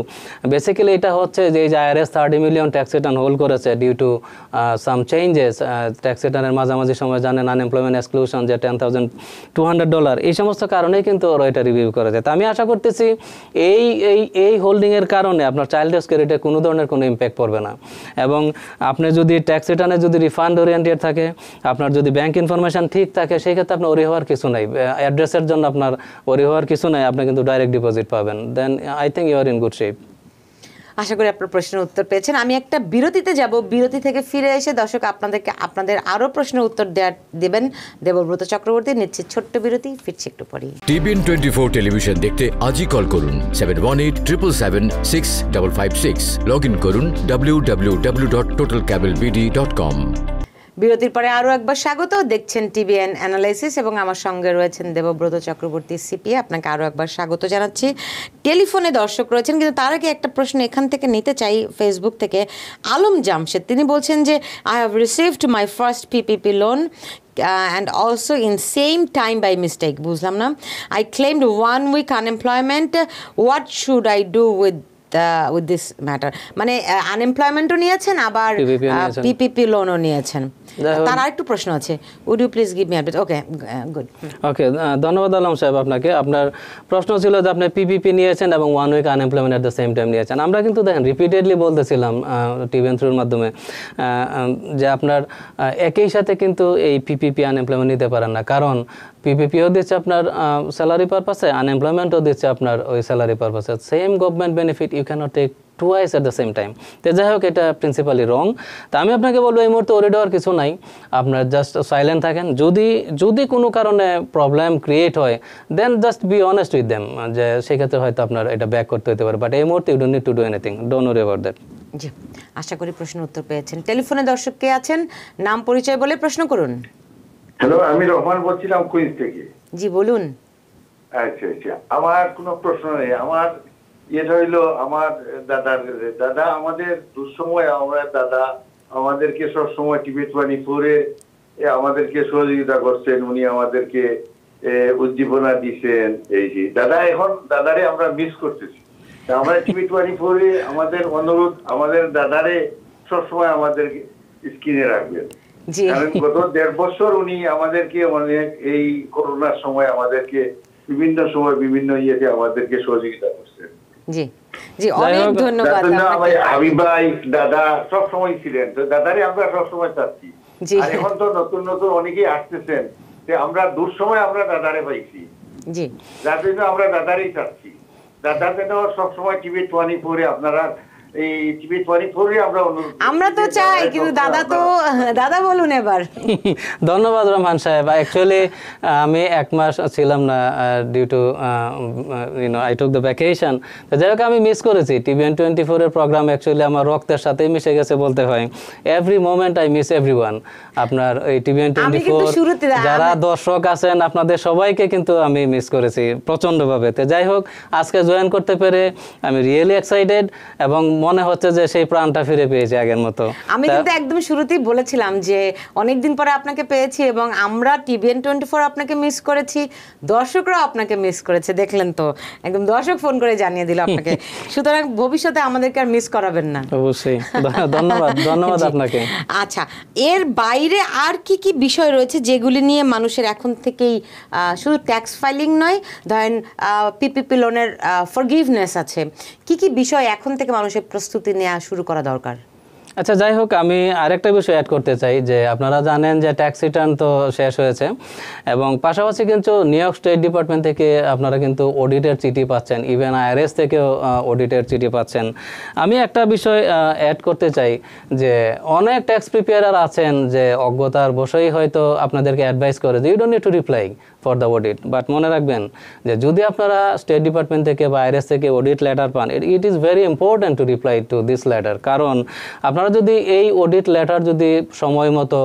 Basically এটা হচ্ছে যে এই যে IRS thirty million tax return hold করেছে due to some changes, tax রিটার্নের মাঝামাঝি সময় জানেন আনএমপ্লয়মেন্ট এক্সক্লুশন যে ten thousand two hundred dollar এই সমস্ত কারণেই কিন্তু ওরা এটা রিভিউ করেছে। তা আমি আশা করতেছি এই এই এই হোল্ডিংয়ের কারণে আপনার চাইল্ড ট্যাক্স ক্রেডিটে কোনো ধরনের কোনো ইম্প্যাক্ট পড়বে না। এবং আপনি যদি ট্যাক্স রিটার্নে যদি রিফান্ড ওরিয়েন্টেড থাকে, আপনার যদি ব্যাংক ইনফরমেশন ঠিক থাকে, সেই ক্ষেত্রে আপনার ওরি হওয়ার কিছু নাই, অ্যাড্রেসের জন্য আপনার ওরি হওয়ার কিছু নাই, আপনি কিন্তু ডাইরেক্ট ডিপোজিট পাবেন। Then I think you are in good shape. আশা করি আপনার প্রশ্নের উত্তর পেয়েছেন। আমি একটা বিরতিতে যাব, বিরতি থেকে ফিরে এসে দর্শক আপনাদেরকে আপনাদের আরও প্রশ্নের উত্তর দেওয়ার দেবেন। দেবব্রত চক্রবর্তী নিচ্ছে ছোট্ট বিরতি, ফিরছি একটু পরেই। টিভিএন টোয়েন্টি ফোর টেলিভিশন দেখতে আজই কল করুন seven one eight triple seven six double five six, log in করুন W W W dot total cable BD dot com. বিরতির পরে আরও একবার স্বাগত, দেখছেন টিভিএন অ্যানালাইসিস এবং আমার সঙ্গে রয়েছেন দেবব্রত চক্রবর্তী সিপিএ, আপনাকে আরও একবার স্বাগত জানাচ্ছি। টেলিফোনে দর্শক রয়েছেন, কিন্তু তার আগে একটা প্রশ্ন এখান থেকে নিতে চাই ফেসবুক থেকে। আলম জামশেদ তিনি বলছেন যে I have received my first PPP loan and also in same time by mistake, বুঝলাম না, I claimed one week unemployment, what should I do with Uh, with this matter? মানে আনএমপ্লয়মেন্টও নিয়েছেন আবার পিপিপি লোনও নিয়েছেন। তার আরেকটু প্রশ্ন আছে, would you please give me update? Okay good, okay ধন্যবাদ আলম সাহেব আপনাকে। আপনার প্রশ্ন ছিল যে আপনি পিপিপি নিয়েছেন এবং one week unemployment at the same time নিয়েছেন। আমরা কিন্তু দেখেন রিপিটেডলি বলতেছিলাম টিভিএন থ্রুর মাধ্যমে যে আপনার একই সাথে কিন্তু এই পিপিপি আনএমপ্লয়মেন্ট নিতে পারেন না, কারণ পিপিপিও দিচ্ছে আপনার স্যালারি পারপাসে, আনএমপ্লয়মেন্টও দিচ্ছে আপনার ওই স্যালারি পারপাসে, same government benefit you cannot take twice at the same time. তো যাই হোক এটা প্রিন্সিপালি রং। তা আমি আপনাকে বলবো এই মুহূর্তে ওরে দেওয়ার কিছু নাই, আপনার জাস্ট সাইলেন্ট থাকেন। যদি যদি কোনো কারণে প্রবলেম ক্রিয়েট হয় then just be honest with them, যে সেক্ষেত্রে হয়তো আপনার এটা ব্যাক করতে হতে পারে, বাট এই মুহূর্তে you don't need to do anything, don't worry about that. জি, আশা করি প্রশ্ন উত্তর পেয়েছেন। টেলিফোনে দর্শক কে আছেন, নাম পরিচয় বলে প্রশ্ন করুন। হ্যালো, আমি রহমান বলছিলাম কুইন্স থেকে। জি বলুন। আচ্ছা আচ্ছা, আমার কোনো প্রশ্ন নেই। আমার এটা হইলো আমার দাদার, দাদা আমাদের দুঃসময় আমরা দাদা আমাদেরকে সবসময় টিভি টোয়েন্টি ফোরে আমাদেরকে সহযোগিতা করছেন, উনি আমাদেরকে উদ্দীপনা দিচ্ছেন। এই যে দাদা এখন দাদারে আমরা মিস করতেছি, আমরা টিভি টোয়েন্টি ফোরে আমাদের অনুরোধ আমাদের দাদারে সবসময় আমাদের স্ক্রিনে রাখবেন, কারণ গত দেড় বছর উনি আমাদেরকে অনেক এই করোনার সময় আমাদেরকে বিভিন্ন সময় বিভিন্ন ইয়েতে আমাদেরকে সহযোগিতা করছেন। জি জি, অনেক ধন্যবাদ। আমি ভাই দাদা সব সময় ছিলেন, তো দাদারে আমরা সব সময় চাচ্ছি। আর এখন তো নতুন নতুন অনেকেই আসতেছেন, আমরা দূর সময় আমরা দাদারে পাইছি, যার জন্য আমরা দাদারেই চাচ্ছি। দাদা যেন সবসময় টিভি টোয়েন্টি ফোরে আপনারা আমরা তো চাই, কিন্তু দাদা তো দাদা বলুন এবার। ধন্যবাদ রহমান সাহেব। অ্যাকচুয়ালি আমি এক মাস ছিলাম না due to you know I took the vacation, যাই হোক আমি মিস করেছি টিভিএন টোয়েন্টি ফোরের প্রোগ্রাম। অ্যাকচুয়ালি আমার রক্তের সাথেই মিশে গেছে বলতে হয়, every moment I miss every one. আপনার এই টিভিএন টোয়েন্টি ফোর যারা দর্শক আছেন আপনাদের সবাইকে কিন্তু আমি মিস করেছি প্রচণ্ডভাবে। তো যাই হোক আজকে জয়েন করতে পেরে আমি রিয়েলি এক্সাইটেড এবং মনে হচ্ছে যে সেই প্রাণটা ফিরে পেয়েছে আগের মতো। আমি কিন্তু একদম শুরুতেই বলেছিলাম যে অনেকদিন পরে আপনাকে পেয়েছি এবং আমরা টিভিএন টোয়েন্টি ফোর আপনাকে মিস করেছি, দর্শকরা আপনাকে মিস করেছে, দেখলেন তো একদম দর্শক ফোন করে জানিয়ে দিল আপনাকে। সুতরাং ভবিষ্যতে আমাদেরকে আর মিস করাবেন না। অবশ্যই, ধন্যবাদ, ধন্যবাদ আপনাকে। আচ্ছা, এর বাইরে আর কি কি বিষয় রয়েছে যেগুলি নিয়ে মানুষের এখন থেকেই শুধু ট্যাক্স ফাইলিং নয়, ধরেন পিপিপি লোনের ফরগিভনেস আছে, কি কি বিষয় এখন থেকে মানুষের প্রস্তুতি নেওয়া শুরু করা দরকার? আচ্ছা, যাই হোক, আমি আরেকটা বিষয় অ্যাড করতে চাই যে আপনারা জানেন যে ট্যাক্স রিটার্ন তো শেষ হয়েছে এবং পাশাপাশি কিন্তু নিউ ইয়র্ক স্টেট ডিপার্টমেন্ট থেকে আপনারা কিন্তু অডিটের চিঠি পাচ্ছেন, ইভেন আইআরএস থেকেও অডিটের চিঠি পাচ্ছেন। আমি একটা বিষয় অ্যাড করতে চাই যে অনেক ট্যাক্স প্রিপেয়ারার আছেন যে অজ্ঞতার বশেই হয়তো আপনাদেরকে অ্যাডভাইস করে যে you don't need to reply for the audit, but মনে রাখবেন যে যদি আপনারা স্টেট ডিপার্টমেন্ট থেকে বা আইআরএস থেকে অডিট লেটার পান, it is very important to reply to this letter. কারণ আপনার আপনারা যদি এই অডিট লেটার যদি সময় মতো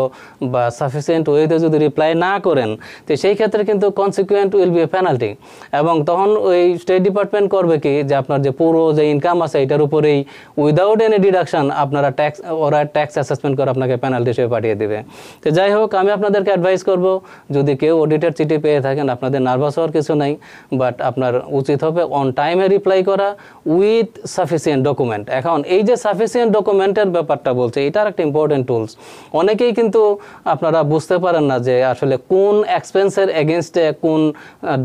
বা সাফিসিয়েন্ট ওয়েতে যদি রিপ্লাই না করেন, তো সেই ক্ষেত্রে কিন্তু consequent will be a penalty. এবং তখন ওই স্টেট ডিপার্টমেন্ট করবে কি যে আপনার যে পুরো যে ইনকাম আছে এটার উপরেই উইদাউট এনি ডিডাকশন আপনারা ট্যাক্স, ওরা ট্যাক্স অ্যাসেসমেন্ট করে আপনাকে পেনাল্টি হিসেবে পাঠিয়ে দেবে। তো যাই হোক, আমি আপনাদেরকে অ্যাডভাইস করব যদি কেউ অডিটের চিঠি পেয়ে থাকেন আপনাদের নার্ভাস হওয়ার কিছু নাই, বাট আপনার উচিত হবে অন টাইমে রিপ্লাই করা উইথ সাফিসিয়েন্ট ডকুমেন্ট। এখন এই যে সাফিসিয়েন্ট ডকুমেন্টের ব্যাপারটা বলছে, এটা একটা ইম্পর্টেন্ট টুলস। অনেকেই কিন্তু আপনারা বুঝতে পারেন না যে আসলে কোন এক্সপেন্সের এগেনস্টে কোন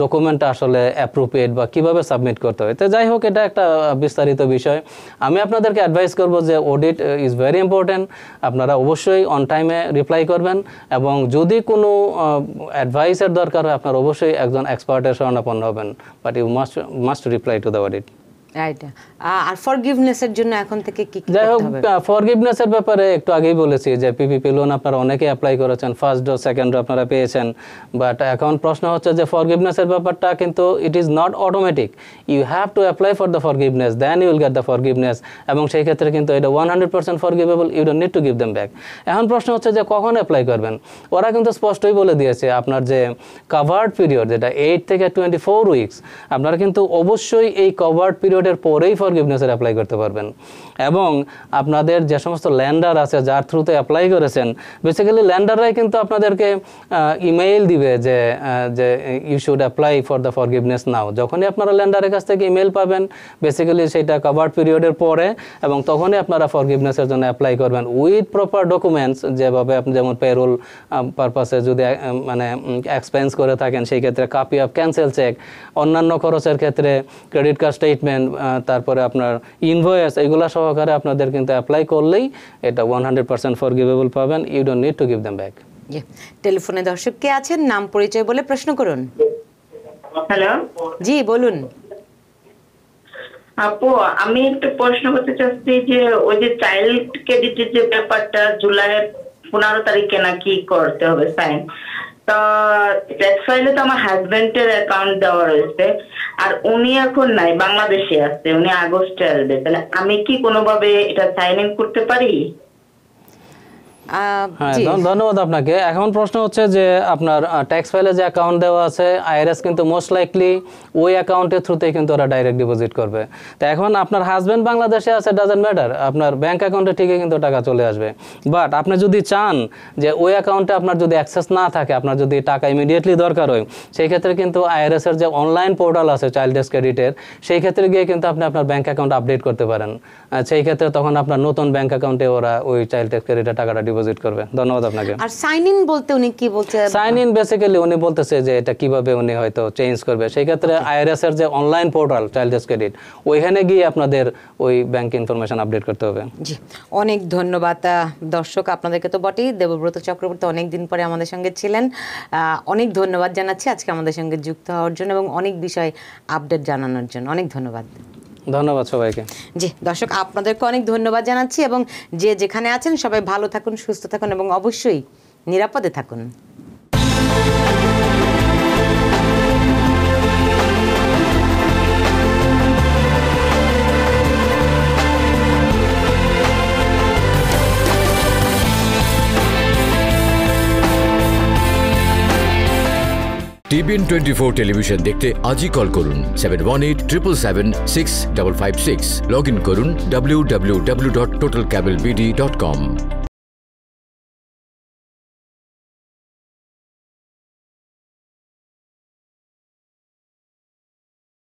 ডকুমেন্টটা আসলে অ্যাপ্রোপ্রিয়েট বা কিভাবে সাবমিট করতে হয়। তো যাই হোক, এটা একটা বিস্তারিত বিষয়। আমি আপনাদেরকে অ্যাডভাইস করব যে অডিট ইজ ভেরি ইম্পর্টেন্ট, আপনারা অবশ্যই অন টাইমে রিপ্লাই করবেন এবং যদি কোনো অ্যাডভাইসের দরকার হয় আপনারা অবশ্যই একজন এক্সপার্টের শরণাপন্ন হবেন, but you must must reply to the audit. Right, আর ফরগিভনেসের জন্য এখন থেকে কি কি করতে হবে? ফরগিভনেসের ব্যাপারে একটু আগেই বলেছি যে পিপিপি লোন আপনারা অনেকে অ্যাপ্লাই করেছেন, ফার্স্ট ডো সেকেন্ড ডো আপনারা পেয়েছেন, বাট এখন প্রশ্ন হচ্ছে যে ফরগিভনেসের ব্যাপারটা কিন্তু it is not automatic, you have to apply for the forgiveness, then you will get the forgiveness. এবং সেই ক্ষেত্রে কিন্তু এটা one hundred percent forgivable, you don't need to give them back. এখন প্রশ্ন হচ্ছে যে কখন অ্যাপ্লাই করবেন? ওরা কিন্তু স্পষ্টই বলে দিয়েছে আপনার যে কভার্ড পিরিয়ড যেটা এইট থেকে টোয়েন্টি ফোর উইকস, আপনারা কিন্তু অবশ্যই এই কভার্ড পিরিয়ড এর পরেই ফরগিভনেসের অ্যাপ্লাই করতে পারবেন। এবং আপনাদের যে সমস্ত ল্যান্ডার আছে যার থ্রুতে অ্যাপ্লাই করেছেন, বেসিক্যালি ল্যান্ডাররাই কিন্তু আপনাদেরকে ইমেইল দিবে যে যে you should apply for the forgiveness now. যখনই আপনারা ল্যান্ডারের কাছ থেকে ইমেল পাবেন, বেসিক্যালি সেটা কভার্ড পিরিয়ডের পরে, এবং তখনই আপনারা ফরগিভনেসের জন্য অ্যাপ্লাই করবেন উইথ প্রপার ডকুমেন্টস, যেভাবে আপনি যেমন পেরোল পারপাসে যদি মানে এক্সপেন্স করে থাকেন সেই ক্ষেত্রে কপি অফ ক্যান্সেল চেক, অন্যান্য খরচের ক্ষেত্রে ক্রেডিট কার্ড স্টেটমেন্ট, তারপরে আপনার ইনভয়েস, এগুলা সহকারে আপনাদের কিন্তু অ্যাপ্লাই করলেই এটা ওয়ান হান্ড্রেড পার্সেন্ট ফরগিভেবল পাবেন, you don't need to give them back. টেলিফোনে দর্শক কে আছেন, নাম পরিচয় বলে প্রশ্ন করুন। হ্যালো, জি বলুন আপু। আমি একটু প্রশ্ন করতে চাচ্ছি যে ওই যে চাইল্ড ক্রেডিটের যে ব্যাপারটা জুলাইয়ের পনেরো তারিখে নাকি করতে হবে সাইন, তো ট্যাক্স ফাইলে তো আমার হাজবেন্ডের অ্যাকাউন্ট দেওয়া রয়েছে, আর উনি এখন নাই, বাংলাদেশে আছে, উনি আগস্টে আসবে, তাহলে আমি কি কোনোভাবে এটা সাইন ইন করতে পারি? হ্যাঁ, ধন্যবাদ আপনাকে। এখন প্রশ্ন হচ্ছে যে আপনার ট্যাক্স ফাইলে যে অ্যাকাউন্ট দেওয়া আছে, আইআরএস কিন্তু মোস্ট লাইকলি ওই অ্যাকাউন্টের থ্রুতেই কিন্তু ওরা ডাইরেক্ট ডিপোজিট করবে। তো এখন আপনার হাজব্যান্ড বাংলাদেশে আছে, ডাজেন্ট ম্যাটার, আপনার ব্যাংক অ্যাকাউন্টে ঠিকই কিন্তু টাকা চলে আসবে। বাট আপনি যদি চান যে ওই অ্যাকাউন্টে আপনার যদি অ্যাক্সেস না থাকে, আপনার যদি টাকা ইমিডিয়েটলি দরকার হয়, সেই ক্ষেত্রে কিন্তু আইআরএসের যে অনলাইন পোর্টাল আছে চাইল্ড ট্যাক্স ক্রেডিটের, সেই ক্ষেত্রে গিয়ে কিন্তু আপনি আপনার ব্যাংক অ্যাকাউন্ট আপডেট করতে পারেন। সেই ক্ষেত্রে তখন আপনার নতুন ব্যাংক অ্যাকাউন্টে ওরা ওই চাইল্ড ট্যাক্স ক্রেডিটের টাকাটা ডিপোজিট করবে। ধন্যবাদ আপনাকে। আর সাইন ইন বলতে উনি কি বলতে? সাইন ইন বেসিক্যালি উনি বলতেছে যে এটা কিভাবে উনি হয়তো চেঞ্জ করবে। সেই ক্ষেত্রে আইআরএস এর যে online portal child tax credit, ওইখানে গিয়ে আপনাদের ওই ব্যাংক ইনফরমেশন আপডেট করতে হবে। জি, অনেক ধন্যবাদ দর্শক আপনাদেরকে তো বটেই। দেবব্রত চক্রবর্তী অনেক দিন পরে আমাদের সঙ্গে ছিলেন, অনেক ধন্যবাদ জানাচ্ছি আজকে আমাদের সঙ্গে যুক্ত হওয়ার জন্য এবং অনেক বিষয় আপডেট জানানোর জন্য। অনেক ধন্যবাদ। ধন্যবাদ সবাইকে। জি দর্শক, আপনাদেরকে অনেক ধন্যবাদ জানাচ্ছি এবং যে যেখানে আছেন সবাই ভালো থাকুন, সুস্থ থাকুন এবং অবশ্যই নিরাপদে থাকুন। টিভিএন টোয়েন্টি ফোর টেলিভিশন দেখতে আজই কল করুন seven one eight seven seven seven six five five six। Log in করুন double-u double-u double-u dot total cable b d dot com।